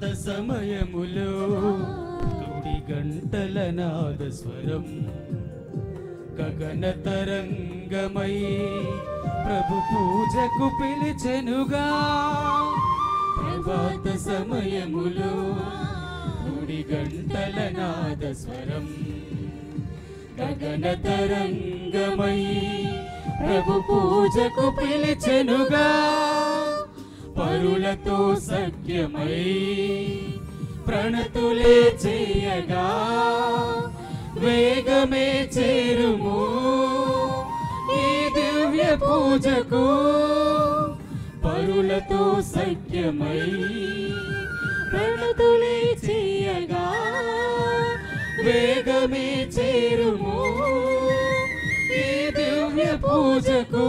పాత సమయములో తొడి గంటల నాదస్వరం గగన తరంగమై ప్రభు పూజకు పిలిచెనుగా పాత సమయములో తొడి గంటల నాదస్వరం గగన తరంగమై ప్రభు పూజకు పిలిచెనుగా పరులతో సఖ్యమై ప్రణతులే చేయగా వేగమే చేరుము ఈ దివ్య పూజకు పరులతో సఖ్యమై ప్రణతులే చేయగా వేగమే చేరుము ఈ దివ్య పూజకు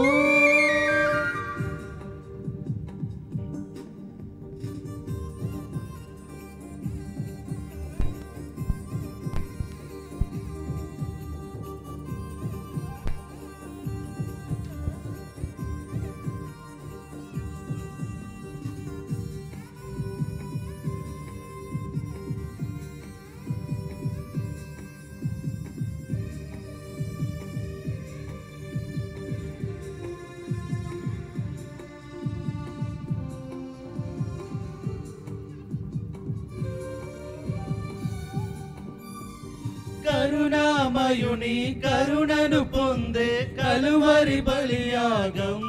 కరుణామయుని కరుణను పొందే కలువరి బలియాగం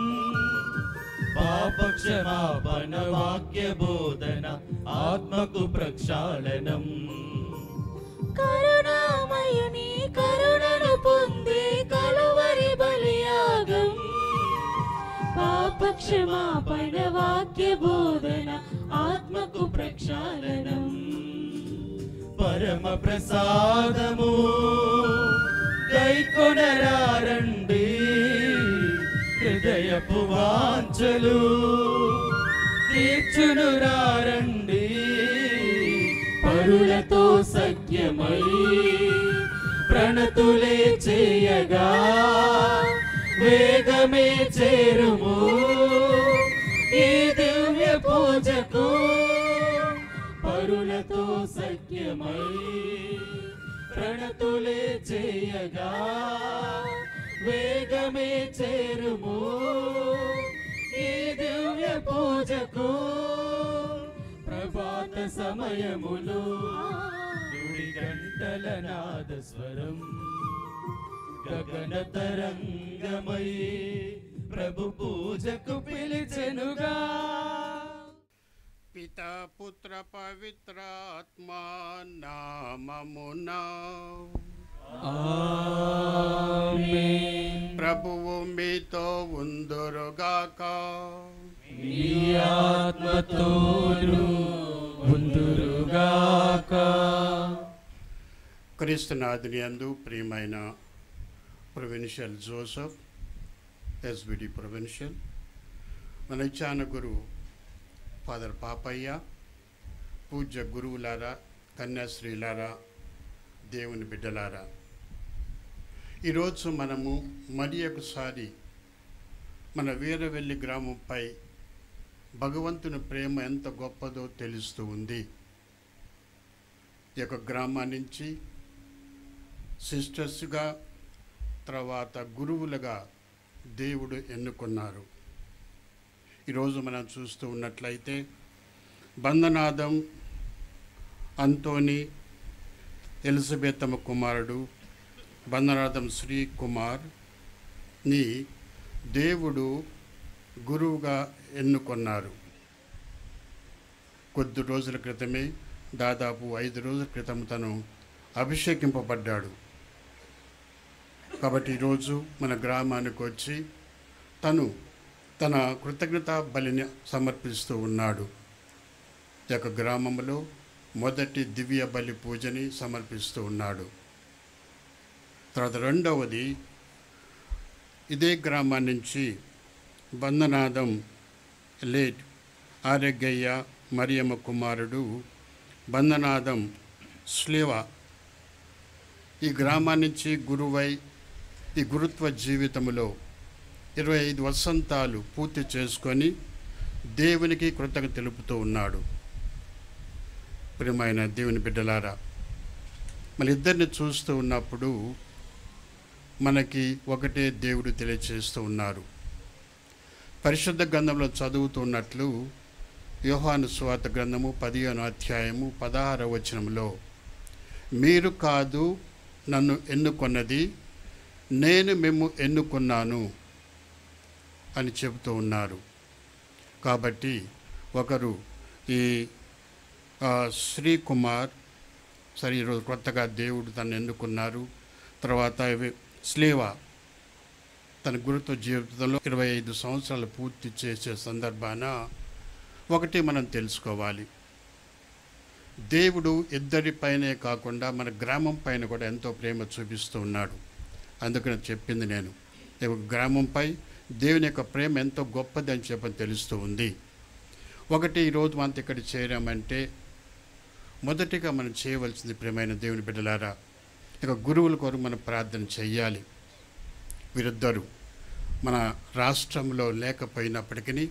పాపక్షమాపణ వాక్య బోధన ఆత్మకు ప్రక్షాళనం కరుణామయుని కరుణను పొందే కలువరి బలియాగం పాపక్షమాపణ వాక్య బోధన ఆత్మకు ప్రక్షాళనం పరమ ప్రసాదము కైకొనరండి హృదయపు వాంఛలు తీర్చును రండి పరులతో సఖ్యమై ప్రణతులే చేయగా వేగమే చేరుము ఈ దివ్య పూజకు పరులతో సఖ్యమై ప్రణతులే చేయగా వేగమే చేరుము ఈ దివ్య పూజకు ప్రభాత సమయములో తుడి గంటల నాదస్వరం గగన తరంగమై ప్రభు పూజకు పిలిచెనుగా पिता पुत्र पवित्र आत्मा नाममुना आमेन प्रभुवु मीतो उंदुरुगाक मी आत्मतोनु उंदुरुगाक क्रिस्तनादुनियंदु प्रियमैन प्रोविंशियल जोसेफ एसबीडी प्रोविंशियल मन इच्छान गुरु ఫాదర్ పాపయ్య పూజ్య గురువులారా కన్యాశ్రీలారా దేవుని బిడ్డలారా ఈరోజు మనము మరి ఒకసారి మన వీరవెల్లి గ్రామంపై భగవంతుని ప్రేమ ఎంత గొప్పదో తెలుస్తూ ఉంది. ఈ యొక్క గ్రామం నుంచి సిస్టర్స్గా తర్వాత గురువులుగా దేవుడు ఎన్నుకున్నారు. ఈరోజు మనం చూస్తూ ఉన్నట్లయితే బందనాదం అంతోని ఎలిజబెతమ్మ కుమారుడు బందనాదం శ్రీ కుమార్ని దేవుడు గురువుగా ఎన్నుకున్నారు. కొద్ది రోజుల క్రితమే దాదాపు 5 రోజుల క్రితం తను అభిషేకింపబడ్డాడు. కాబట్టి ఈరోజు మన గ్రామానికి వచ్చి తను తన కృతజ్ఞతా బలిని సమర్పిస్తూ ఉన్నాడు. ఈ యొక్క గ్రామంలో మొదటి దివ్య బలి పూజని సమర్పిస్తూ ఉన్నాడు. తర్వాత రెండవది ఇదే గ్రామం నుంచి బందనాదం లేట్ ఆరోగ్యయ్య మరియమ్మ కుమారుడు బందనాదం స్లీవా ఈ గ్రామం నుంచి గురువై ఈ గురుత్వ జీవితంలో 25 వసంతాలు పూర్తి చేసుకొని దేవునికి కృతజ్ఞత తెలుపుతూ ఉన్నాడు. ప్రియమైన దేవుని బిడ్డలారా, మన ఇద్దరిని చూస్తూ ఉన్నప్పుడు మనకి ఒకటే దేవుడు తెలియజేస్తూ ఉన్నారు. పరిశుద్ధ గ్రంథంలో చదువుతున్నట్లు యోహాను సువార్త గ్రంథము 10వ అధ్యాయము 16వ వచనంలో మీరు కాదు నన్ను ఎన్నుకొన్నది, నేను మేము ఎన్నుకున్నాను అని చెబుతూ ఉన్నారు. కాబట్టి ఒకరు ఈ శ్రీ కుమార్ సరే ఈరోజు కొత్తగా దేవుడు తను ఎన్నుకున్నారు. తర్వాత స్లీవా తన గురుత్వ జీవితంలో 25 సంవత్సరాలు పూర్తి చేసే సందర్భాన ఒకటి మనం తెలుసుకోవాలి, దేవుడు ఇద్దరిపైనే కాకుండా మన గ్రామం పైన కూడా ఎంతో ప్రేమ చూపిస్తూ ఉన్నాడు. అందుకని చెప్పింది నేను గ్రామంపై దేవుని యొక్క ప్రేమ ఎంతో గొప్పది అని చెప్పని తెలుస్తూ ఉంది. ఒకటి ఈరోజు మనతో ఇక్కడ చేరామంటే మొదటిగా మనం చేయవలసింది ప్రేమైన దేవుని బిడ్డలారా, ఇక గురువుల కొరకు మనం ప్రార్థన చెయ్యాలి. వీరిద్దరూ మన రాష్ట్రంలో లేకపోయినప్పటికీ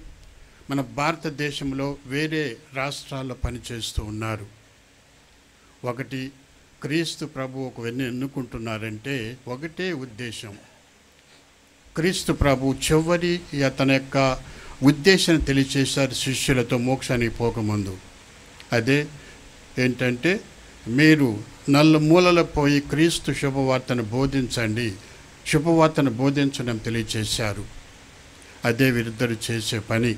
మన భారతదేశంలో వేరే రాష్ట్రాల్లో పనిచేస్తూ ఉన్నారు. ఒకటి క్రీస్తు ప్రభువు ఒకరిని ఎన్నుకుంటున్నారంటే ఒకటే ఉద్దేశం, క్రీస్తు ప్రభు చివరి తన యొక్క ఉద్దేశాన్ని తెలియచేశారు శిష్యులతో మోక్షానికి పోకముందు. అదే ఏంటంటే మీరు నలుమూలలో పోయి క్రీస్తు శుభవార్తను బోధించండి, శుభవార్తను బోధించడం తెలియచేశారు. అదే వీరిద్దరు చేసే పని.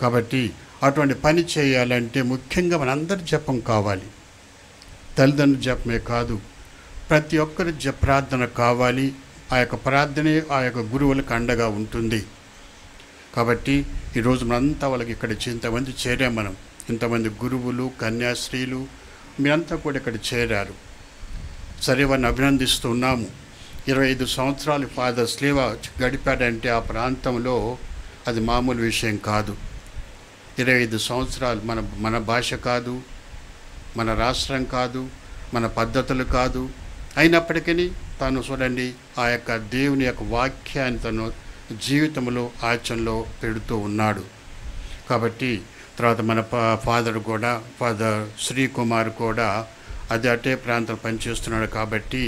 కాబట్టి అటువంటి పని చేయాలంటే ముఖ్యంగా మనందరి జపం కావాలి. తల్లిదండ్రుల జపమే కాదు, ప్రతి ఒక్కరి ప్రార్థన కావాలి. ఆ యొక్క ప్రార్థనే ఆ యొక్క గురువులకు అండగా ఉంటుంది. కాబట్టి ఈరోజు మనంతా వాళ్ళకి ఇక్కడ ఇంతమంది చేరాం, మనం ఇంతమంది గురువులు కన్యాశ్రీలు మీరంతా కూడా ఇక్కడ చేరారు. సరే వారిని అభినందిస్తున్నాము. 25 సంవత్సరాలు ఫాదర్ స్లీవా గడిపాడంటే ఆ ప్రాంతంలో అది మామూలు విషయం కాదు. 25 సంవత్సరాలు మన భాష కాదు, మన రాష్ట్రం కాదు, మన పద్ధతులు కాదు, అయినప్పటికీ తాను చూడండి ఆ యొక్క దేవుని యొక్క వాక్యాన్ని తను జీవితంలో ఆచరణలో పెడుతూ ఉన్నాడు. కాబట్టి తర్వాత మన ఫాదర్ కూడా ఫాదర్ శ్రీ కుమార్ కూడా అది అటే ప్రాంతం పనిచేస్తున్నాడు. కాబట్టి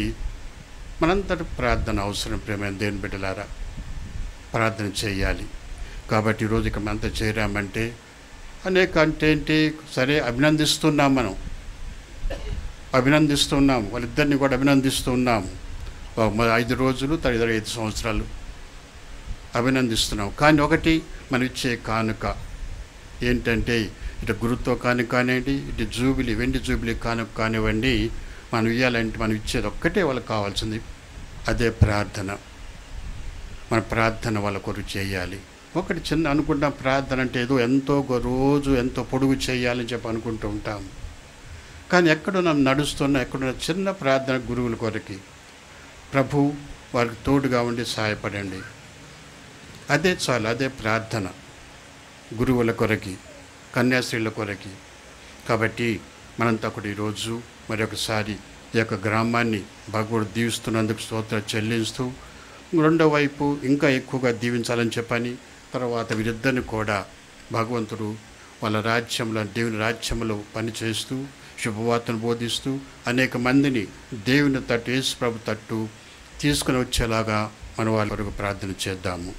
మనంతటి ప్రార్థన అవసరం ప్రేమ దేవుని బిడ్డలారా, ప్రార్థన చేయాలి. కాబట్టి ఈరోజు ఇక మనంతా చేరామంటే అనేక అంటే ఏంటి, సరే అభినందిస్తున్నాం, మనం అభినందిస్తున్నాము, వాళ్ళిద్దరిని కూడా అభినందిస్తున్నాము. 5 రోజులు తదితర 5 సంవత్సరాలు అభినందిస్తున్నాం. కానీ ఒకటి మనం ఇచ్చే కానుక ఏంటంటే ఇటు గురుత్వ కానుక కానివ్వండి, ఇటు జూబిలీ వెండి జూబిలీ కానుక కానివ్వండి, మనం ఇవ్వాలంటే మనం ఇచ్చేది ఒక్కటే వాళ్ళకి కావాల్సింది, అదే ప్రార్థన. మన ప్రార్థన వాళ్ళ కొరకు చేయాలి. ఒకటి చిన్న అనుకుంటాం ప్రార్థన అంటే ఏదో ఎంతో రోజు ఎంతో పొడుగు చేయాలని చెప్పి అనుకుంటూ ఉంటాము. కానీ ఎక్కడున్నా నడుస్తున్నా ఎక్కడున్న చిన్న ప్రార్థన గురువుల కొరకు, ప్రభు వారికి తోడుగా ఉండి సహాయపడండి, అదే చాలు, అదే ప్రార్థన గురువుల కొరకి కన్యాశ్రీల కొరకి. కాబట్టి మనంతా కూడా ఈరోజు మరొకసారి ఈ యొక్క గ్రామాన్ని భగవాడు దీవిస్తున్నందుకు స్తోత్రం చెల్లిస్తూ రెండో వైపు ఇంకా ఎక్కువగా దీవించాలని చెప్పని, తర్వాత వీరిద్దరిని కూడా భగవంతుడు వాళ్ళ రాజ్యంలో దేవుని రాజ్యంలో పనిచేస్తూ శుభవార్తను బోధిస్తూ అనేక మందిని దేవుని తట్టు యేసు ప్రభు తట్టు తీసుకుని వచ్చేలాగా మన వాళ్ళ వరకు ప్రార్థన చేద్దాము.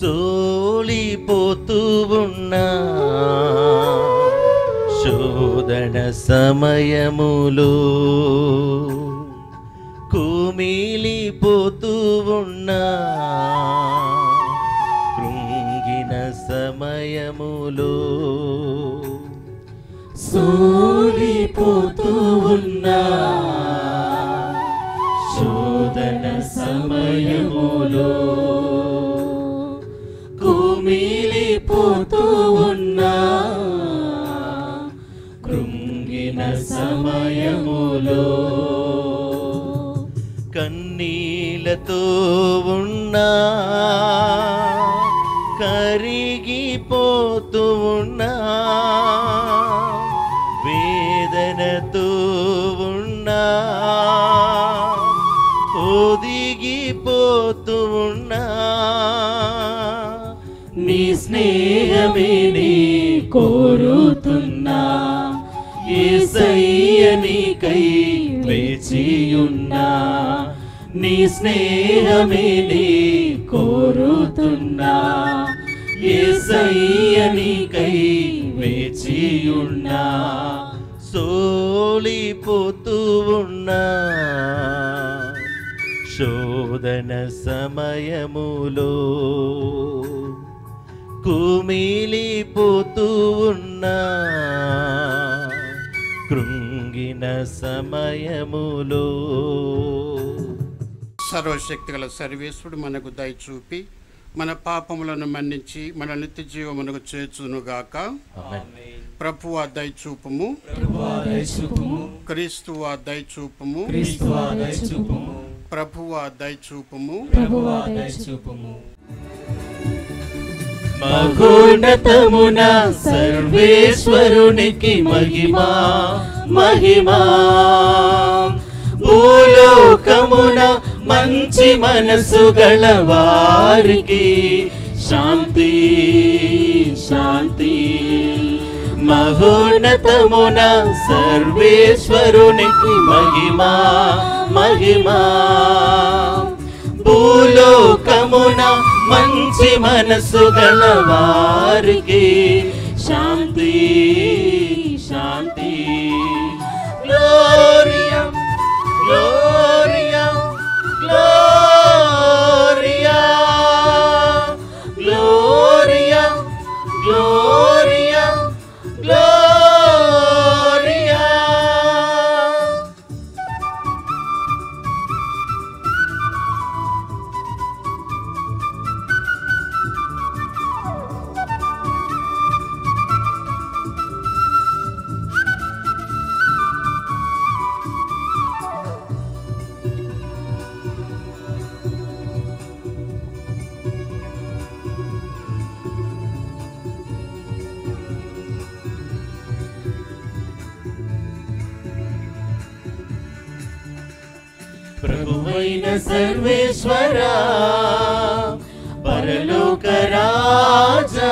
సోలిపోతూ ఉన్నా శోధన సమయములో, కుమిలిపోతూ ఉన్నా కృంగిన సమయములో, సోలిపోతూ ఉన్నా శోధన సమయములో, మిలిపోతూ ఉన్నా కృంగి ఉన్నా వేదనతో ఉన్నా ఒదిగిపోతూ ఉన్నా నీ స్నేహమే నీ కోరుతున్నా యేసయ్య నీకై వేచి ఉన్నా నీ స్నేహమే నీ కోరుతున్నా యేసయ్య నీకై వేచి ఉన్నా సోలిపోతూ ఉన్నా శోధన సమయములో కుమిలిపోతూ ఉన్నా కృంగిన సమయములో సర్వశక్తిగల సర్వేశ్వరుడు మనకు దయచూపి మన పాపములను మన్నించి మన నిత్య జీవమునకు చేర్చునుగాక. ప్రభువా దయచూపుము, క్రీస్తువా దయచూపుము, ప్రభువా దయచూపుము. మహోన్నతమున సర్వేశ్వరునికి మహిమా మహిమా, భూలోకమున మంచి మనసు గల వారికి శాంతి శాంతి. మహోన్నతమున సర్వేశ్వరునికి మహిమా మహిమా, భూలోకమున మంచి మనసు గల వారికి శాంతి శాంతి. Gloria Gloria Gloria Gloria Gloria Gloria. ప్రభువైన సర్వేశ్వరా, పరలోక రాజా,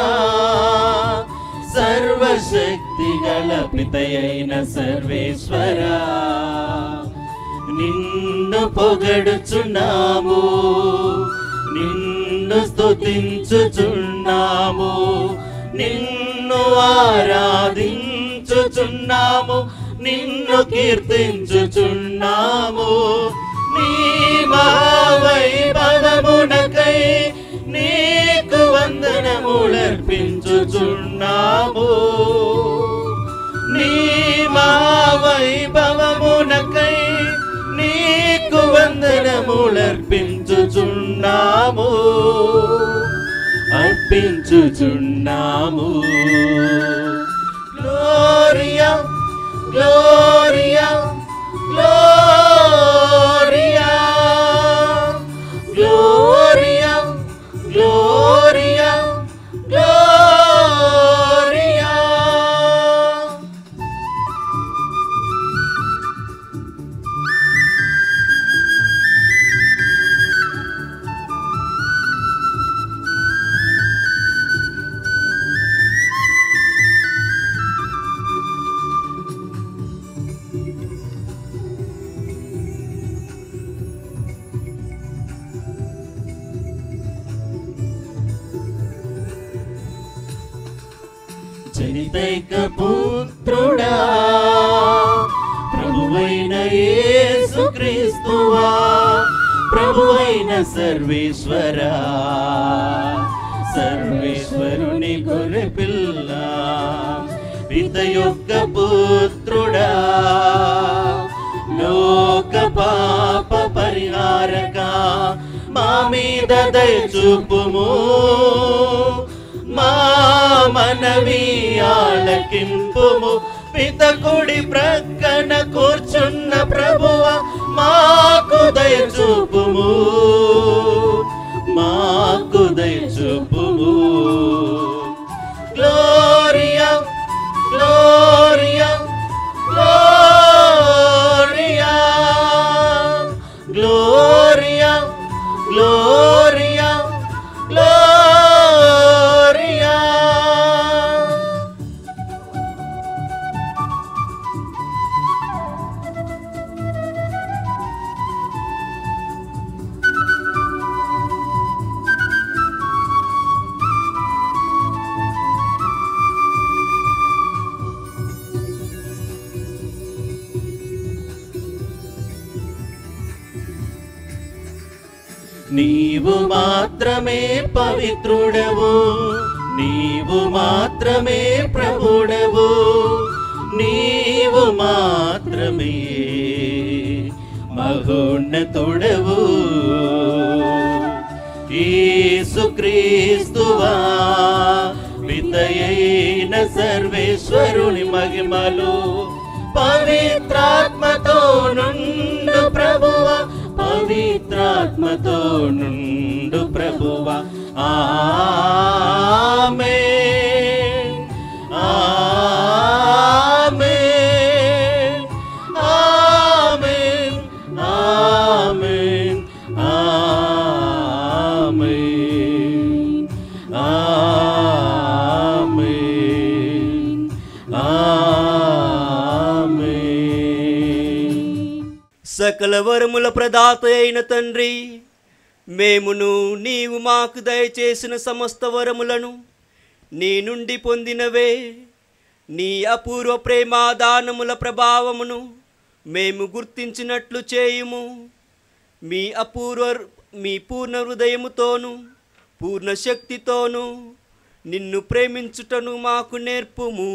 సర్వశక్తి గల పితయైన సర్వేశ్వరా, నిన్ను పొగడుచున్నాము, నిన్ను స్తుతించుచున్నాము, నిన్ను ఆరాధించుచున్నాము, నిన్ను కీర్తించుచున్నాము. నీ మహావైభవమునకై నీకు వందనములర్పించుచున్నాము, నీ మహావైభవమునకై నీకు వందనములర్పించుచున్నాము, అర్పించుచున్నాము. Gloria Gloria Gloria Gloria Gloria Gloria. జనితైక పుత్రుడా, ప్రభువైన యేసుక్రీస్తువా, ప్రభువైన సర్వేశ్వరా, సర్వేశ్వరుని గొర్రెపిల్ల, పితయొక్క పుత్రుడా, లోక పాప పరిహారక, మా మీద దయ చూపుము, మా మనవి ఆలకింపుము. పితకుడి ప్రక్కన కూర్చున్న ప్రభువా, మాకు దయ చూపుము, మాకు దయ చూపుము. గ్లోరీ నీవు మాత్రమే పవిత్రుడవు, నీవు మాత్రమే ప్రభుడవు, నీవు మాత్రమే మహోన్నతుడవు. యేసుక్రీస్తువా వితయైన సర్వేశ్వరుని మహిమలు పవిత్రాత్మతో నుండు ప్రభువా, పవిత్రాత్మతో నుండు ప్రభువా. ఆమేన్, ఆమేన్, ఆమేన్, ఆమేన్, ఆమేన్, ఆమేన్, ఆమేన్. సకల వరముల ప్రదాత అయిన తండ్రి, మేమును నీవు మాకు దయచేసిన సమస్త వరములను నీ నుండి పొందినవే. నీ అపూర్వ ప్రేమాదానముల ప్రభావమును మేము గుర్తించినట్లు చేయుము. మీ పూర్ణ హృదయముతోను పూర్ణ శక్తితోను నిన్ను ప్రేమించుటను మాకు నేర్పుము.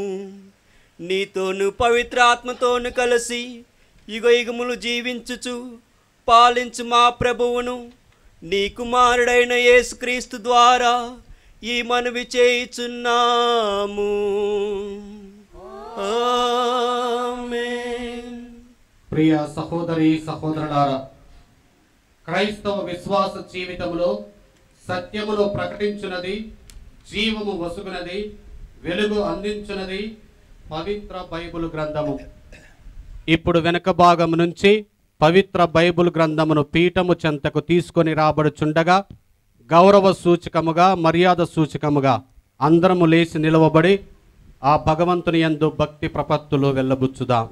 నీతోను పవిత్రాత్మతోను కలిసి యుగయుగములు జీవించుచు పాలించు మా ప్రభువును నీ కుమారుడైన యేసుక్రీస్తు ద్వారా ఈ మనవి చేయుచున్నాము. ఆమేన్. ప్రియ సహోదరి సహోదరులారా, క్రైస్తవ విశ్వాస జీవితంలో సత్యమును ప్రకటించునది, జీవము వసుకున్నది, వెలుగు అందించున్నది పవిత్ర బైబిల్ గ్రంథము. ఇప్పుడు వెనుక భాగం నుంచి పవిత్ర బైబిల్ గ్రంథమును పీఠము చెంతకు తీసుకొని రాబడుచుండగా గౌరవ సూచకముగా, మర్యాద సూచకముగా అందరము లేచి నిలవబడి ఆ భగవంతుని యందు భక్తి ప్రపత్తులు వెళ్ళబుచ్చుదాం.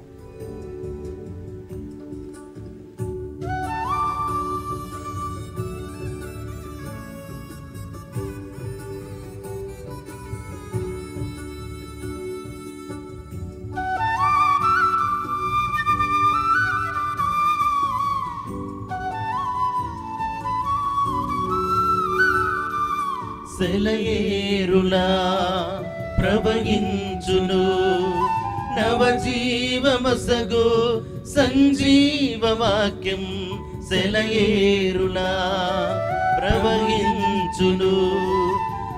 సెలయేరులా ప్రవహించును నవజీవమసగు సంజీవవాక్యం, సెలయేరులా ప్రవహించును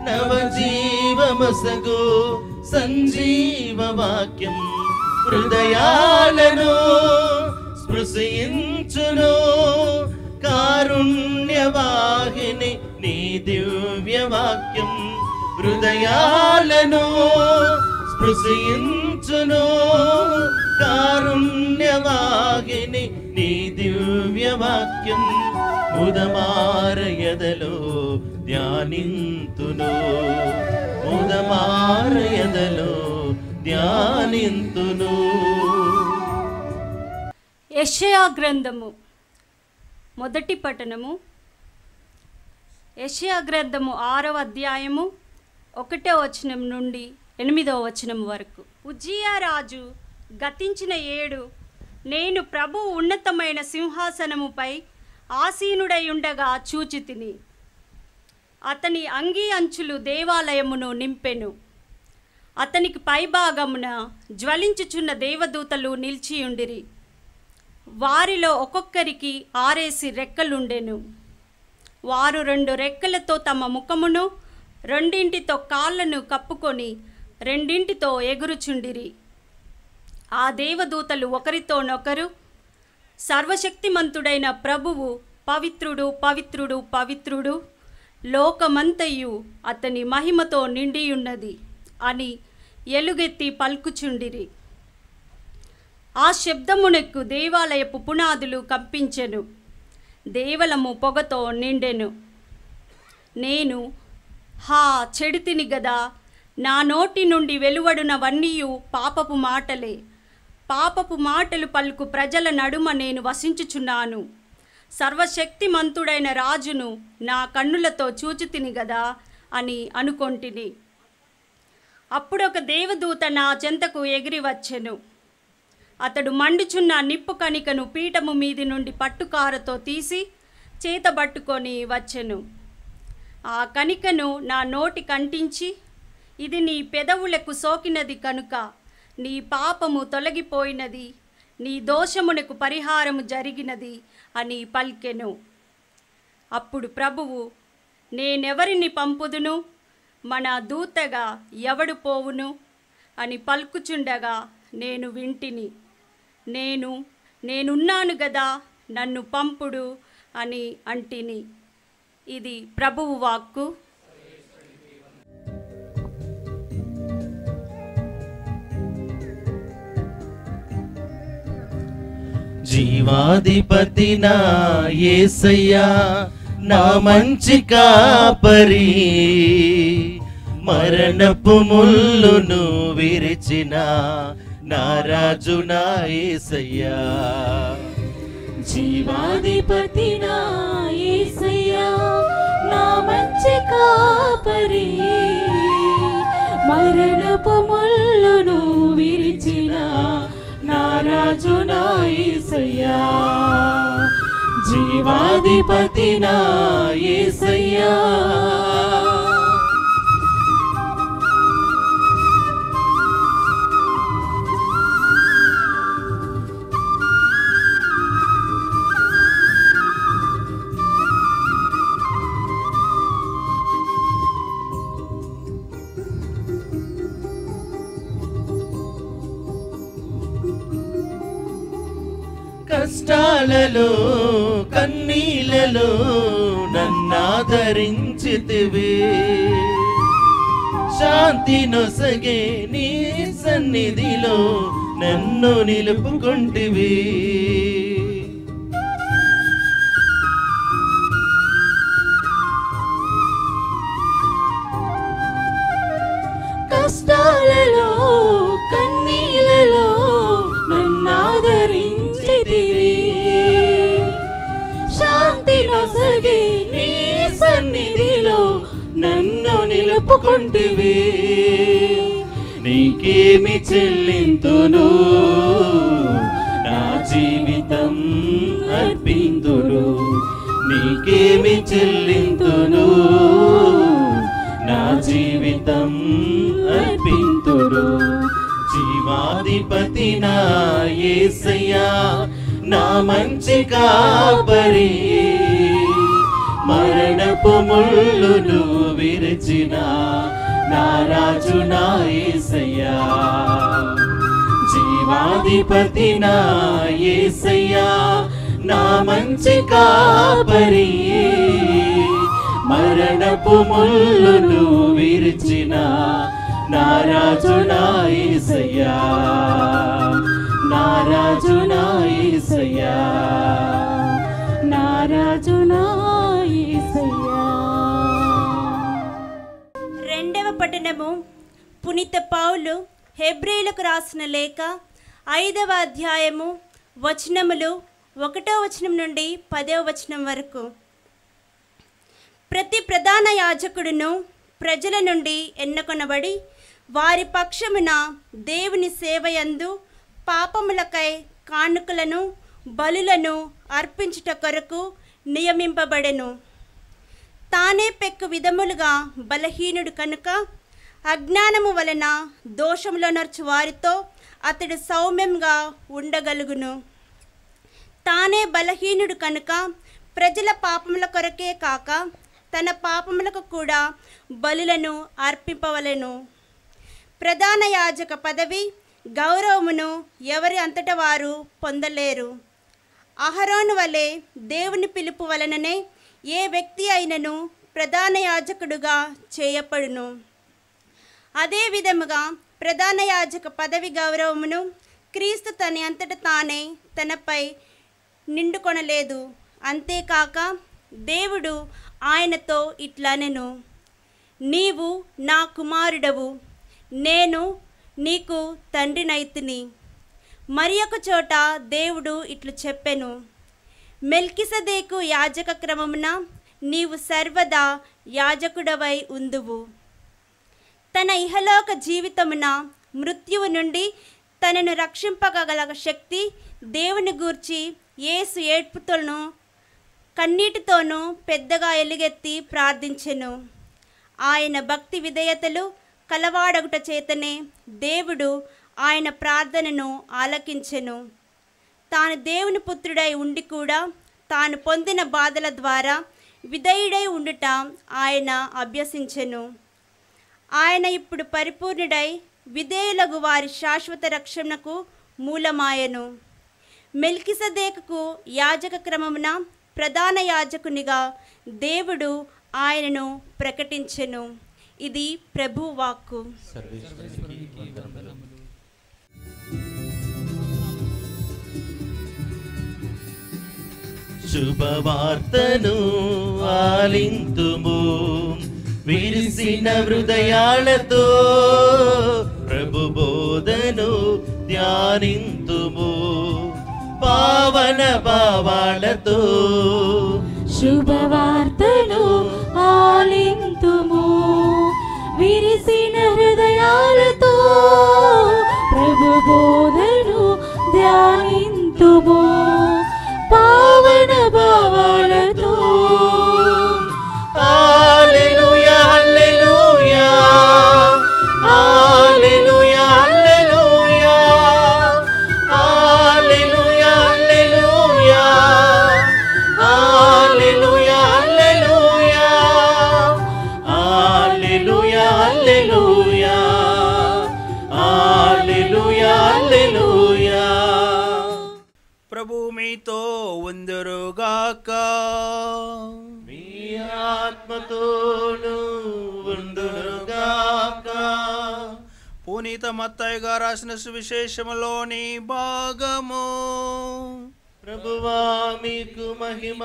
నవజీవమసగు సంజీవవాక్యం, హృదయాలను స్పృశించును కారుణ్యవాహిని నీ దివ్యవాక్యం, హృదయాలను స్పృశించును కారుణ్యవాహిని నీ దివ్యవాక్యం, ముదమార ఎదలో ధ్యానింతును, ముదమార ఎదలో ధ్యానింతును. యెషయా గ్రంథము మొదటి పఠనము. యెషయా గ్రంథము 6వ అధ్యాయము 1వ వచనం నుండి 8వ వచనం వరకు. ఉజ్జియా రాజు గతించిన 7 నేను ప్రభువు ఉన్నతమైన సింహాసనముపై ఆసీనుడై ఉండగా చూచి తిని, అతని అంగీ అంచులు దేవాలయమును నింపెను, అతనికి పైభాగమున జ్వలించుచున్న దేవదూతలు నిలిచియుండిరి, వారిలో ఒక్కొక్కరికి 6 రెక్కలుండెను, వారు 2 రెక్కలతో తమ ముఖమును, 2 కాళ్ళను కప్పుకొని 2 ఎగురుచుండిరి. ఆ దేవదూతలు ఒకరితోనొకరు, సర్వశక్తిమంతుడైన ప్రభువు పవిత్రుడు, పవిత్రుడు, పవిత్రుడు, లోకమంతయు అతని మహిమతో నిండియున్నది అని ఎలుగెత్తి పలుకుచుండిరి. ఆ శబ్దమునకు దేవాలయపు పునాదులు కంపించెను, దేవలము పొగతో నిండెను. నేను హా చెడు తిని గదా, నా నోటి నుండి వెలువడునవన్నీయు పాపపు మాటలే, పాపపు మాటలు పలుకు ప్రజల నడుమ నేను వసించుచున్నాను, సర్వశక్తిమంతుడైన రాజును నా కన్నులతో చూచి తిని గదా అని అనుకొంటిని. అప్పుడొక దేవదూత నా చెంతకు ఎగిరి వచ్చెను, అతడు మండుచున్న నిప్పు కణికను పీఠము మీది నుండి పట్టుకారతో తీసి చేతబట్టుకొని వచ్చెను. ఆ కణికను నా నోటి కంటించి, ఇది నీ పెదవులకు సోకినది కనుక నీ పాపము తొలగిపోయినది, నీ దోషమునకు పరిహారము జరిగినది అని పలికెను. అప్పుడు ప్రభువు, నేనెవరిని పంపుదును? మన దూతగా ఎవడు పోవును అని పలుకుచుండగా నేను వింటిని. నేనున్నాను గదా, నన్ను పంపుడు అని అంటిని. ఇది ప్రభువు వాక్కు. జీవాధిపతి నా యేసయ్యా, నా మంచి కాపరి, మరణపు ముళ్ళును విరిచిన నా రాజు నా యేసయ్యా. జీవాధిపతి నా యేసయ్యా, నా మంచి కాపరి, మరణపు ముళ్ళును విరిచిన నా రాజు నా యేసయ్యా. జీవాధిపతి నా యేసయ్యా. కష్టాలలో కన్నీలలో నన్నాదరించితివి, శాంతి నొసగే నీ సన్నిధిలో నన్ను నిలుపుకుంటివి. కష్టాలలో కన్నీలలో నన్నాదరి నీ సన్నిధిలో నన్ను నిలుపుకుంటివి. నీకేమి చెల్లింతును, నా జీవితం అర్పింతును. నీకేమి చెల్లింతును, నా జీవితం అర్పింతును. జీవాధిపతి నా యేసయ్యా, నా మంచి కాపరి, మరణపు ముళ్ళును విరిచిన నా రాజు నా యేసయ్యా. జీవాధిపతి నా యేసయ్యా, నా మంచి కాపరి, మరణపు ముళ్ళును విరిచిన నా రాజు నా యేసయ్యా. నా రాజు నా యేసయ్యా, నా రాజు నా యేసయ్యా. రెండవ పఠనము పునీత పౌలు హెబ్రేయులకు రాసిన లేఖ 5వ అధ్యాయము వచనములు 1వ వచనం నుండి 10వ వచనం వరకు. ప్రతి ప్రధాన యాజకుడును ప్రజల నుండి ఎన్నుకొనబడి వారి పక్షమున దేవుని సేవయందు పాపములకై కానుకలను బలులను అర్పించుట కొరకు నియమింపబడెను. తానే పెక్కు విధములుగా బలహీనుడు కనుక అజ్ఞానము వలన దోషములో నర్చు వారితో అతడు సౌమ్యంగా ఉండగలుగును. తానే బలహీనుడు కనుక ప్రజల పాపముల కొరకే కాక తన పాపములకు కూడా బలులను అర్పింపవలెను. ప్రధాన యాజక పదవి గౌరవమును ఎవరి అంతట వారు పొందలేరు. అహరోను వలె దేవుని పిలుపు వలననే ఏ వ్యక్తి అయినను ప్రధాన యాజకుడుగా చేయబడును. అదే విధముగా ప్రధాన యాజక పదవి గౌరవమును క్రీస్తు తన అంతట తానే తనపై నిండుకొనలేదు. అంతేకాక దేవుడు ఆయనతో ఇట్లనెను, నీవు నా కుమారుడవు, నేను నీకు తండ్రినైతిని. మరి ఒక చోట దేవుడు ఇట్లు చెప్పెను, మెల్కిసెదెకు యాజక క్రమమున నీవు సర్వదా యాజకుడవై ఉందువు. తన ఇహలోక జీవితమున మృత్యువు నుండి తనను రక్షింపగల శక్తి దేవుని గూర్చి యేసు ఏడ్పుతోను కన్నీటితోనూ పెద్దగా ఎలుగెత్తి ప్రార్థించెను. ఆయన భక్తి విధేయతలు కలవాడగుట చేతనే దేవుడు ఆయన ప్రార్థనను ఆలకించెను. తాను దేవుని పుత్రుడై ఉండి కూడా తాను పొందిన బాధల ద్వారా విధేయుడై ఉండుట ఆయన అభ్యసించెను. ఆయన ఇప్పుడు పరిపూర్ణుడై విధేయులగు వారి శాశ్వత రక్షణకు మూలమాయను. మెల్కిసెదెకుకు యాజక క్రమమున ప్రధాన యాజకునిగా దేవుడు ఆయనను ప్రకటించెను. ఇది ప్రభువాక్కు. శుభవార్తను ఆలింతుము విరిసిన హృదయాలతో, ప్రభు బోధను ధ్యానింతుము పావన భావాలతో. శుభవార్తను ఆలింతుము విరిసిన హృదయాలతో, ప్రభు బోధను ధ్యానింతుము పావన భావాలతో. హల్లెలూయా హల్లెలూయా హల్లెలూయా హల్లెలూయా హల్లెలూయా హల్లెలూయా హల్లెలూయా హల్లెలూయా హల్లెలూయా హల్లెలూయా హల్లెలూయా హల్లెలూయా. ప్రభు మీతో ఉందరుగాక. మీ ఆత్మతోను ఉందరుగాక. పునీత మత్తయి గారు రాసిన సువిశేషములోని భాగము. ప్రభువా మీకు మహిమ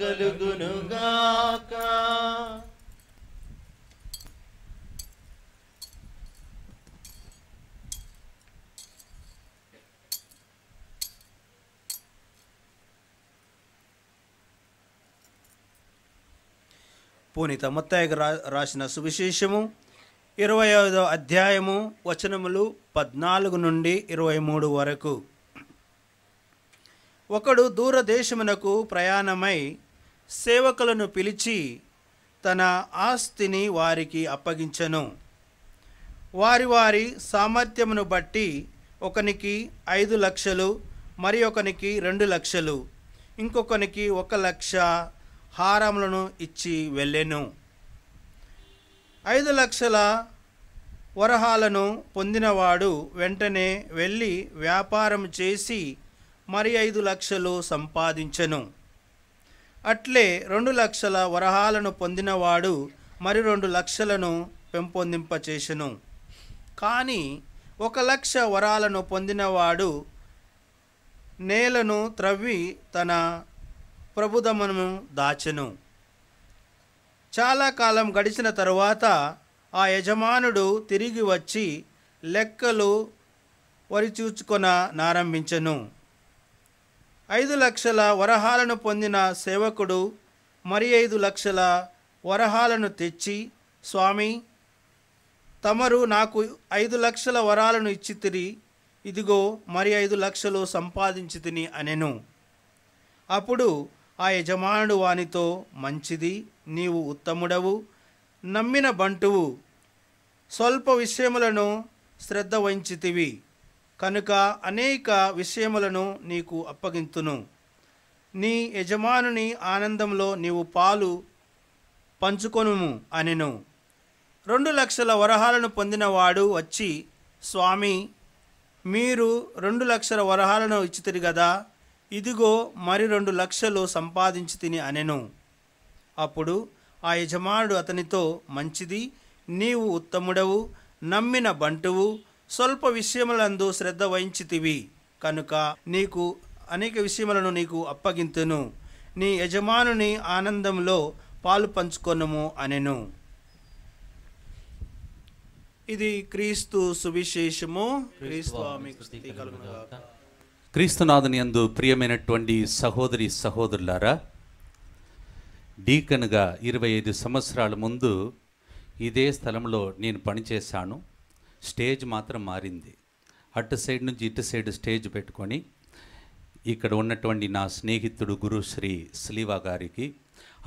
కలుగునుగాక. పునీత మత్తయి రాసిన సువిశేషము 25వ అధ్యాయము వచనములు 14 నుండి 23 వరకు. ఒకడు దూరదేశమునకు ప్రయాణమై సేవకులను పిలిచి తన ఆస్తిని వారికి అప్పగించెను. వారి వారి సామర్థ్యమును బట్టి ఒకనికి 5 లక్షలు, మరి ఒకనికి 2 లక్షలు, ఇంకొకనికి 1 లక్ష హారములను ఇచ్చి వెళ్ళెను. 5 లక్షల వరహాలను పొందినవాడు వెంటనే వెళ్ళి వ్యాపారం చేసి మరి 5 లక్షలు సంపాదించెను. అట్లే 2 లక్షల వరహాలను పొందినవాడు మరి 2 లక్షలను పెంపొందింపచేసెను. కానీ 1 లక్ష వరహాలను పొందినవాడు నేలను త్రవ్వి తన ప్రభుదమను దాచెను. చాలా కాలం గడిచిన తరువాత ఆ యజమానుడు తిరిగి వచ్చి లెక్కలు వరిచూచుకొన నారంభించెను. 5 లక్షల వరహాలను పొందిన సేవకుడు మరి 5 లక్షల వరహాలను తెచ్చి, స్వామి, తమరు నాకు 5 లక్షల వరాలను ఇచ్చితిరి, ఇదిగో మరి 5 లక్షలు సంపాదించితిని అనెను. అప్పుడు ఆ యజమానుడు వానితో, మంచిది, నీవు ఉత్తముడవు, నమ్మిన బంటువు, స్వల్ప విషయములను శ్రద్ధ వహించితివి కనుక అనేక విషయములను నీకు అప్పగింతును, నీ యజమానుని ఆనందంలో నీవు పాలు పంచుకొనుము అనెను. 2 లక్షల వరహాలను పొందినవాడు వచ్చి, స్వామి, మీరు 2 లక్షల వరహాలను ఇచ్చితిరి గదా, ఇదిగో మరి 2 లక్షలు సంపాదించి తిని అనెను. అప్పుడు ఆ యజమానుడు అతనితో, మంచిది, నీవు ఉత్తముడవు, నమ్మిన బంటువు, స్వల్ప విషయములందు శ్రద్ధ వహించితివి కనుక నీకు అనేక విషయములను నీకు అప్పగింతును, నీ యజమానుని ఆనందంలో పాలు పంచుకొనుము అనెను. ఇది క్రీస్తు సువిశేషము. క్రీస్తునాథుని యందు ప్రియమైనటువంటి సహోదరి సహోదరులారా, డీకన్గా 25 సంవత్సరాల ముందు ఇదే స్థలంలో నేను పనిచేశాను. స్టేజ్ మాత్రం మారింది. అటు సైడ్ నుంచి ఇటు సైడ్ స్టేజ్ పెట్టుకొని ఇక్కడ ఉన్నటువంటి నా స్నేహితుడు గురుశ్రీ స్లీవా గారికి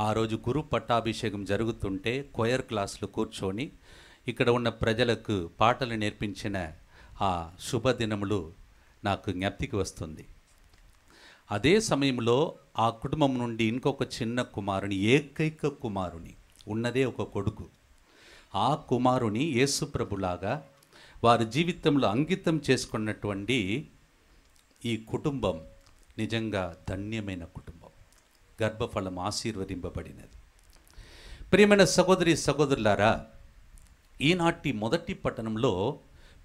ఆ రోజు గురు పట్టాభిషేకం జరుగుతుంటే కొయర్ క్లాసులో కూర్చొని ఇక్కడ ఉన్న ప్రజలకు పాటలు నేర్పించిన ఆ శుభదినములు నాకు జ్ఞప్తికి వస్తుంది. అదే సమయంలో ఆ కుటుంబం నుండి ఇంకొక చిన్న కుమారుని, ఏకైక కుమారుని, ఉన్నదే ఒక కొడుకు, ఆ కుమారుని యేసుప్రభులాగా వారి జీవితంలో అంకితం చేసుకున్నటువంటి ఈ కుటుంబం నిజంగా ధన్యమైన కుటుంబం. గర్భఫలం ఆశీర్వదింపబడినది. ప్రియమైన సహోదరి సహోదరులారా, ఈనాటి మొదటి పట్టణంలో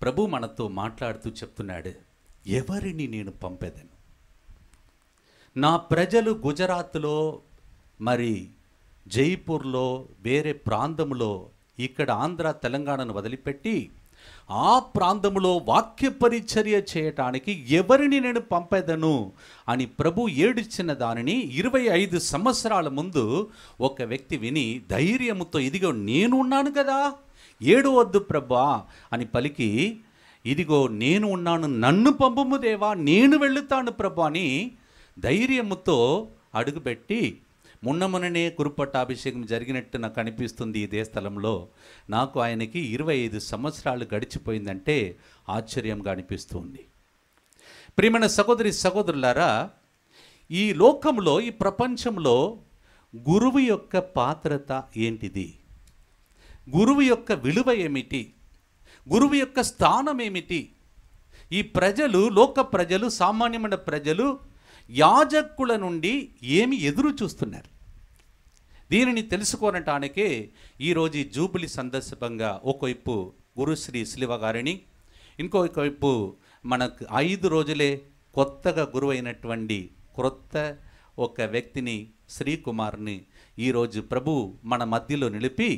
ప్రభు మనతో మాట్లాడుతూ చెప్తున్నాడు, ఎవరిని నేను పంపేదను? నా ప్రజలు గుజరాత్లో, మరి జైపూర్లో, వేరే ప్రాంతంలో, ఇక్కడ ఆంధ్ర తెలంగాణను వదిలిపెట్టి ఆ ప్రాంతంలో వాక్య పరిచర్య చేయటానికి ఎవరిని నేను పంపేదను అని ప్రభు ఏడిచిన దానిని 25 సంవత్సరాల ముందు ఒక వ్యక్తి విని ధైర్యంతో, ఇదిగో నేనున్నాను కదా, ఏడవద్దు ప్రభా అని పలికి, ఇదిగో నేను ఉన్నాను, నన్ను పంపము దేవా, నేను వెళ్తాను ప్రభు అని ధైర్యంతో అడుగుపెట్టి మొన్నమొననే గురుపట్టాభిషేకం జరిగినట్టు నాకు అనిపిస్తుంది. ఇదే స్థలంలో నాకు ఆయనకి 25 సంవత్సరాలు గడిచిపోయిందంటే ఆశ్చర్యంగా అనిపిస్తుంది. ప్రియమైన సహోదరి సహోదరులారా, ఈ లోకంలో, ఈ ప్రపంచంలో గురువు యొక్క పాత్రత ఏంటిది? గురువు యొక్క విలువ ఏమిటి? గురువు యొక్క స్థానం ఏమిటి? ఈ ప్రజలు, లోక ప్రజలు, సామాన్యమైన ప్రజలు యాజకుల నుండి ఏమి ఎదురు చూస్తున్నారు? దీనిని తెలుసుకోనటానికే ఈరోజు జూబిలీ సందర్భంగా ఒకవైపు గురుశ్రీ స్లీవ గారిని, ఇంకోవైపు మనకు 5 రోజులే కొత్తగా గురువైనటువంటి క్రొత్త ఒక వ్యక్తిని, శ్రీ కుమార్ని, ఈరోజు ప్రభు మన మధ్యలో నిలిపి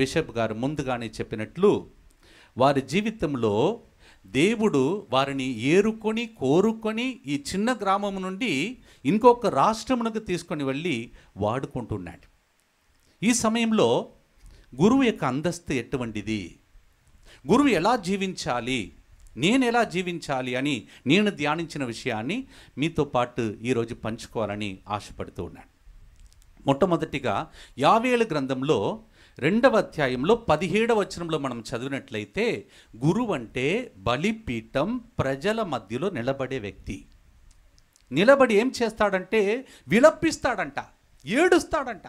బిషప్ గారు ముందుగానే చెప్పినట్లు వారి జీవితంలో దేవుడు వారిని ఏరుకొని కోరుకొని ఈ చిన్న గ్రామం నుండి ఇంకొక రాష్ట్రమునకు తీసుకొని వెళ్ళి వాడుకుంటున్నాడు. ఈ సమయంలో గురువు యొక్క అంతస్తు ఎటువంటిది, గురువు ఎలా జీవించాలి, నేను ఎలా జీవించాలి అని నేను ధ్యానించిన విషయాన్ని మీతో పాటు ఈరోజు పంచుకోవాలని ఆశపడుతూ ఉన్నాను. మొట్టమొదటిగా యావేల గ్రంథంలో 2వ అధ్యాయంలో 17వ వచనంలో మనం చదివినట్లయితే, గురువు అంటే బలిపీఠం ప్రజల మధ్యలో నిలబడే వ్యక్తి. నిలబడి ఏం చేస్తాడంటే విలపిస్తాడంట, ఏడుస్తాడంట,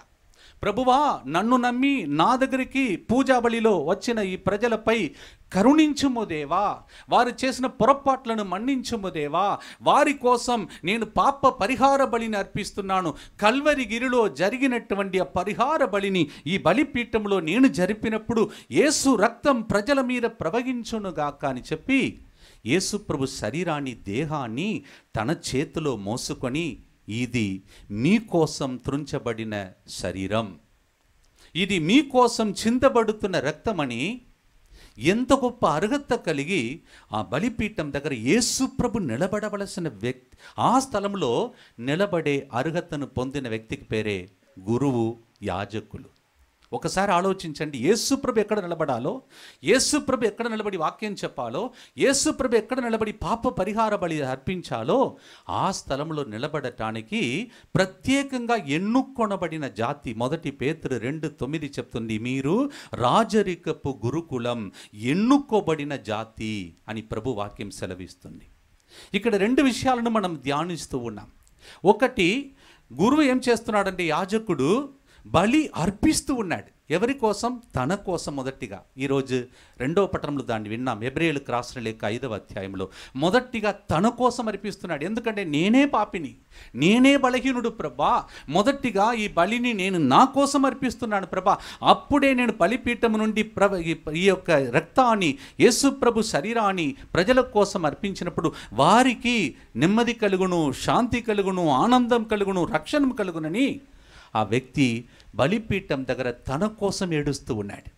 ప్రభువా నన్ను నమ్మి నా దగ్గరికి పూజా బలిలో వచ్చిన ఈ ప్రజలపై కరుణించుము దేవా, వారు చేసిన పొరపాట్లను మన్నించుము దేవా, వారి కోసం నేను పాప పరిహార బలిని అర్పిస్తున్నాను, కల్వరి గిరిలో జరిగినటువంటి ఆ పరిహార బలిని ఈ బలిపీఠంలో నేను జరిపినప్పుడు యేసు రక్తం ప్రజల మీద ప్రవహించునుగాక అని చెప్పి యేసు ప్రభు శరీరాన్ని, దేహాన్ని తన చేతిలో మోసుకొని, ఇది మీకోసం త్రుంచబడిన శరీరం, ఇది మీకోసం చిందబడుతున్న రక్తమని ఎంత గొప్ప అర్హత కలిగి ఆ బలిపీఠం దగ్గర యేసు ప్రభు నిలబడవలసిన వ్యక్తి, ఆ స్థలంలో నిలబడే అర్హతను పొందిన వ్యక్తికి పేరే గురువు, యాజకులు. ఒకసారి ఆలోచించండి, యేసు ప్రభు ఎక్కడ నిలబడాలో, యేసు ప్రభు ఎక్కడ నిలబడి వాక్యం చెప్పాలో, యేసు ప్రభు ఎక్కడ నిలబడి పాప పరిహార బలి అర్పించాలో, ఆ స్థలంలో నిలబడటానికి ప్రత్యేకంగా ఎన్నుకొనబడిన జాతి. 1 పేతురు 2:9 చెప్తుంది, మీరు రాజరికపు గురుకులం, ఎన్నుకోబడిన జాతి అని ప్రభు వాక్యం సెలవిస్తుంది. ఇక్కడ 2 విషయాలను మనం ధ్యానిస్తూ ఉన్నాం. ఒకటి, గురువు ఏం చేస్తున్నాడంటే, యాజకుడు బలి అర్పిస్తూ ఉన్నాడు. ఎవరి కోసం? తన కోసం. మొదటిగా ఈరోజు 2వ పట్టణంలో దాన్ని విన్నాం, హెబ్రేయులకు రాసిన లేఖ 5వ అధ్యాయంలో మొదటిగా తన కోసం అర్పిస్తున్నాడు. ఎందుకంటే నేనే పాపిని, నేనే బలహీనుడు ప్రభా, మొదటిగా ఈ బలిని నేను నా కోసం అర్పిస్తున్నాను ప్రభా, అప్పుడే నేను బలిపీఠం నుండి ఈ యొక్క రక్తాన్ని, యేసు ప్రభు శరీరాన్ని ప్రజల కోసం అర్పించినప్పుడు వారికి నెమ్మది కలుగును, శాంతి కలుగును, ఆనందం కలుగును, రక్షణ కలుగునని ఆ వ్యక్తి బలిపీఠం దగ్గర తన కోసం ఏడుస్తూ ఉన్నాడు.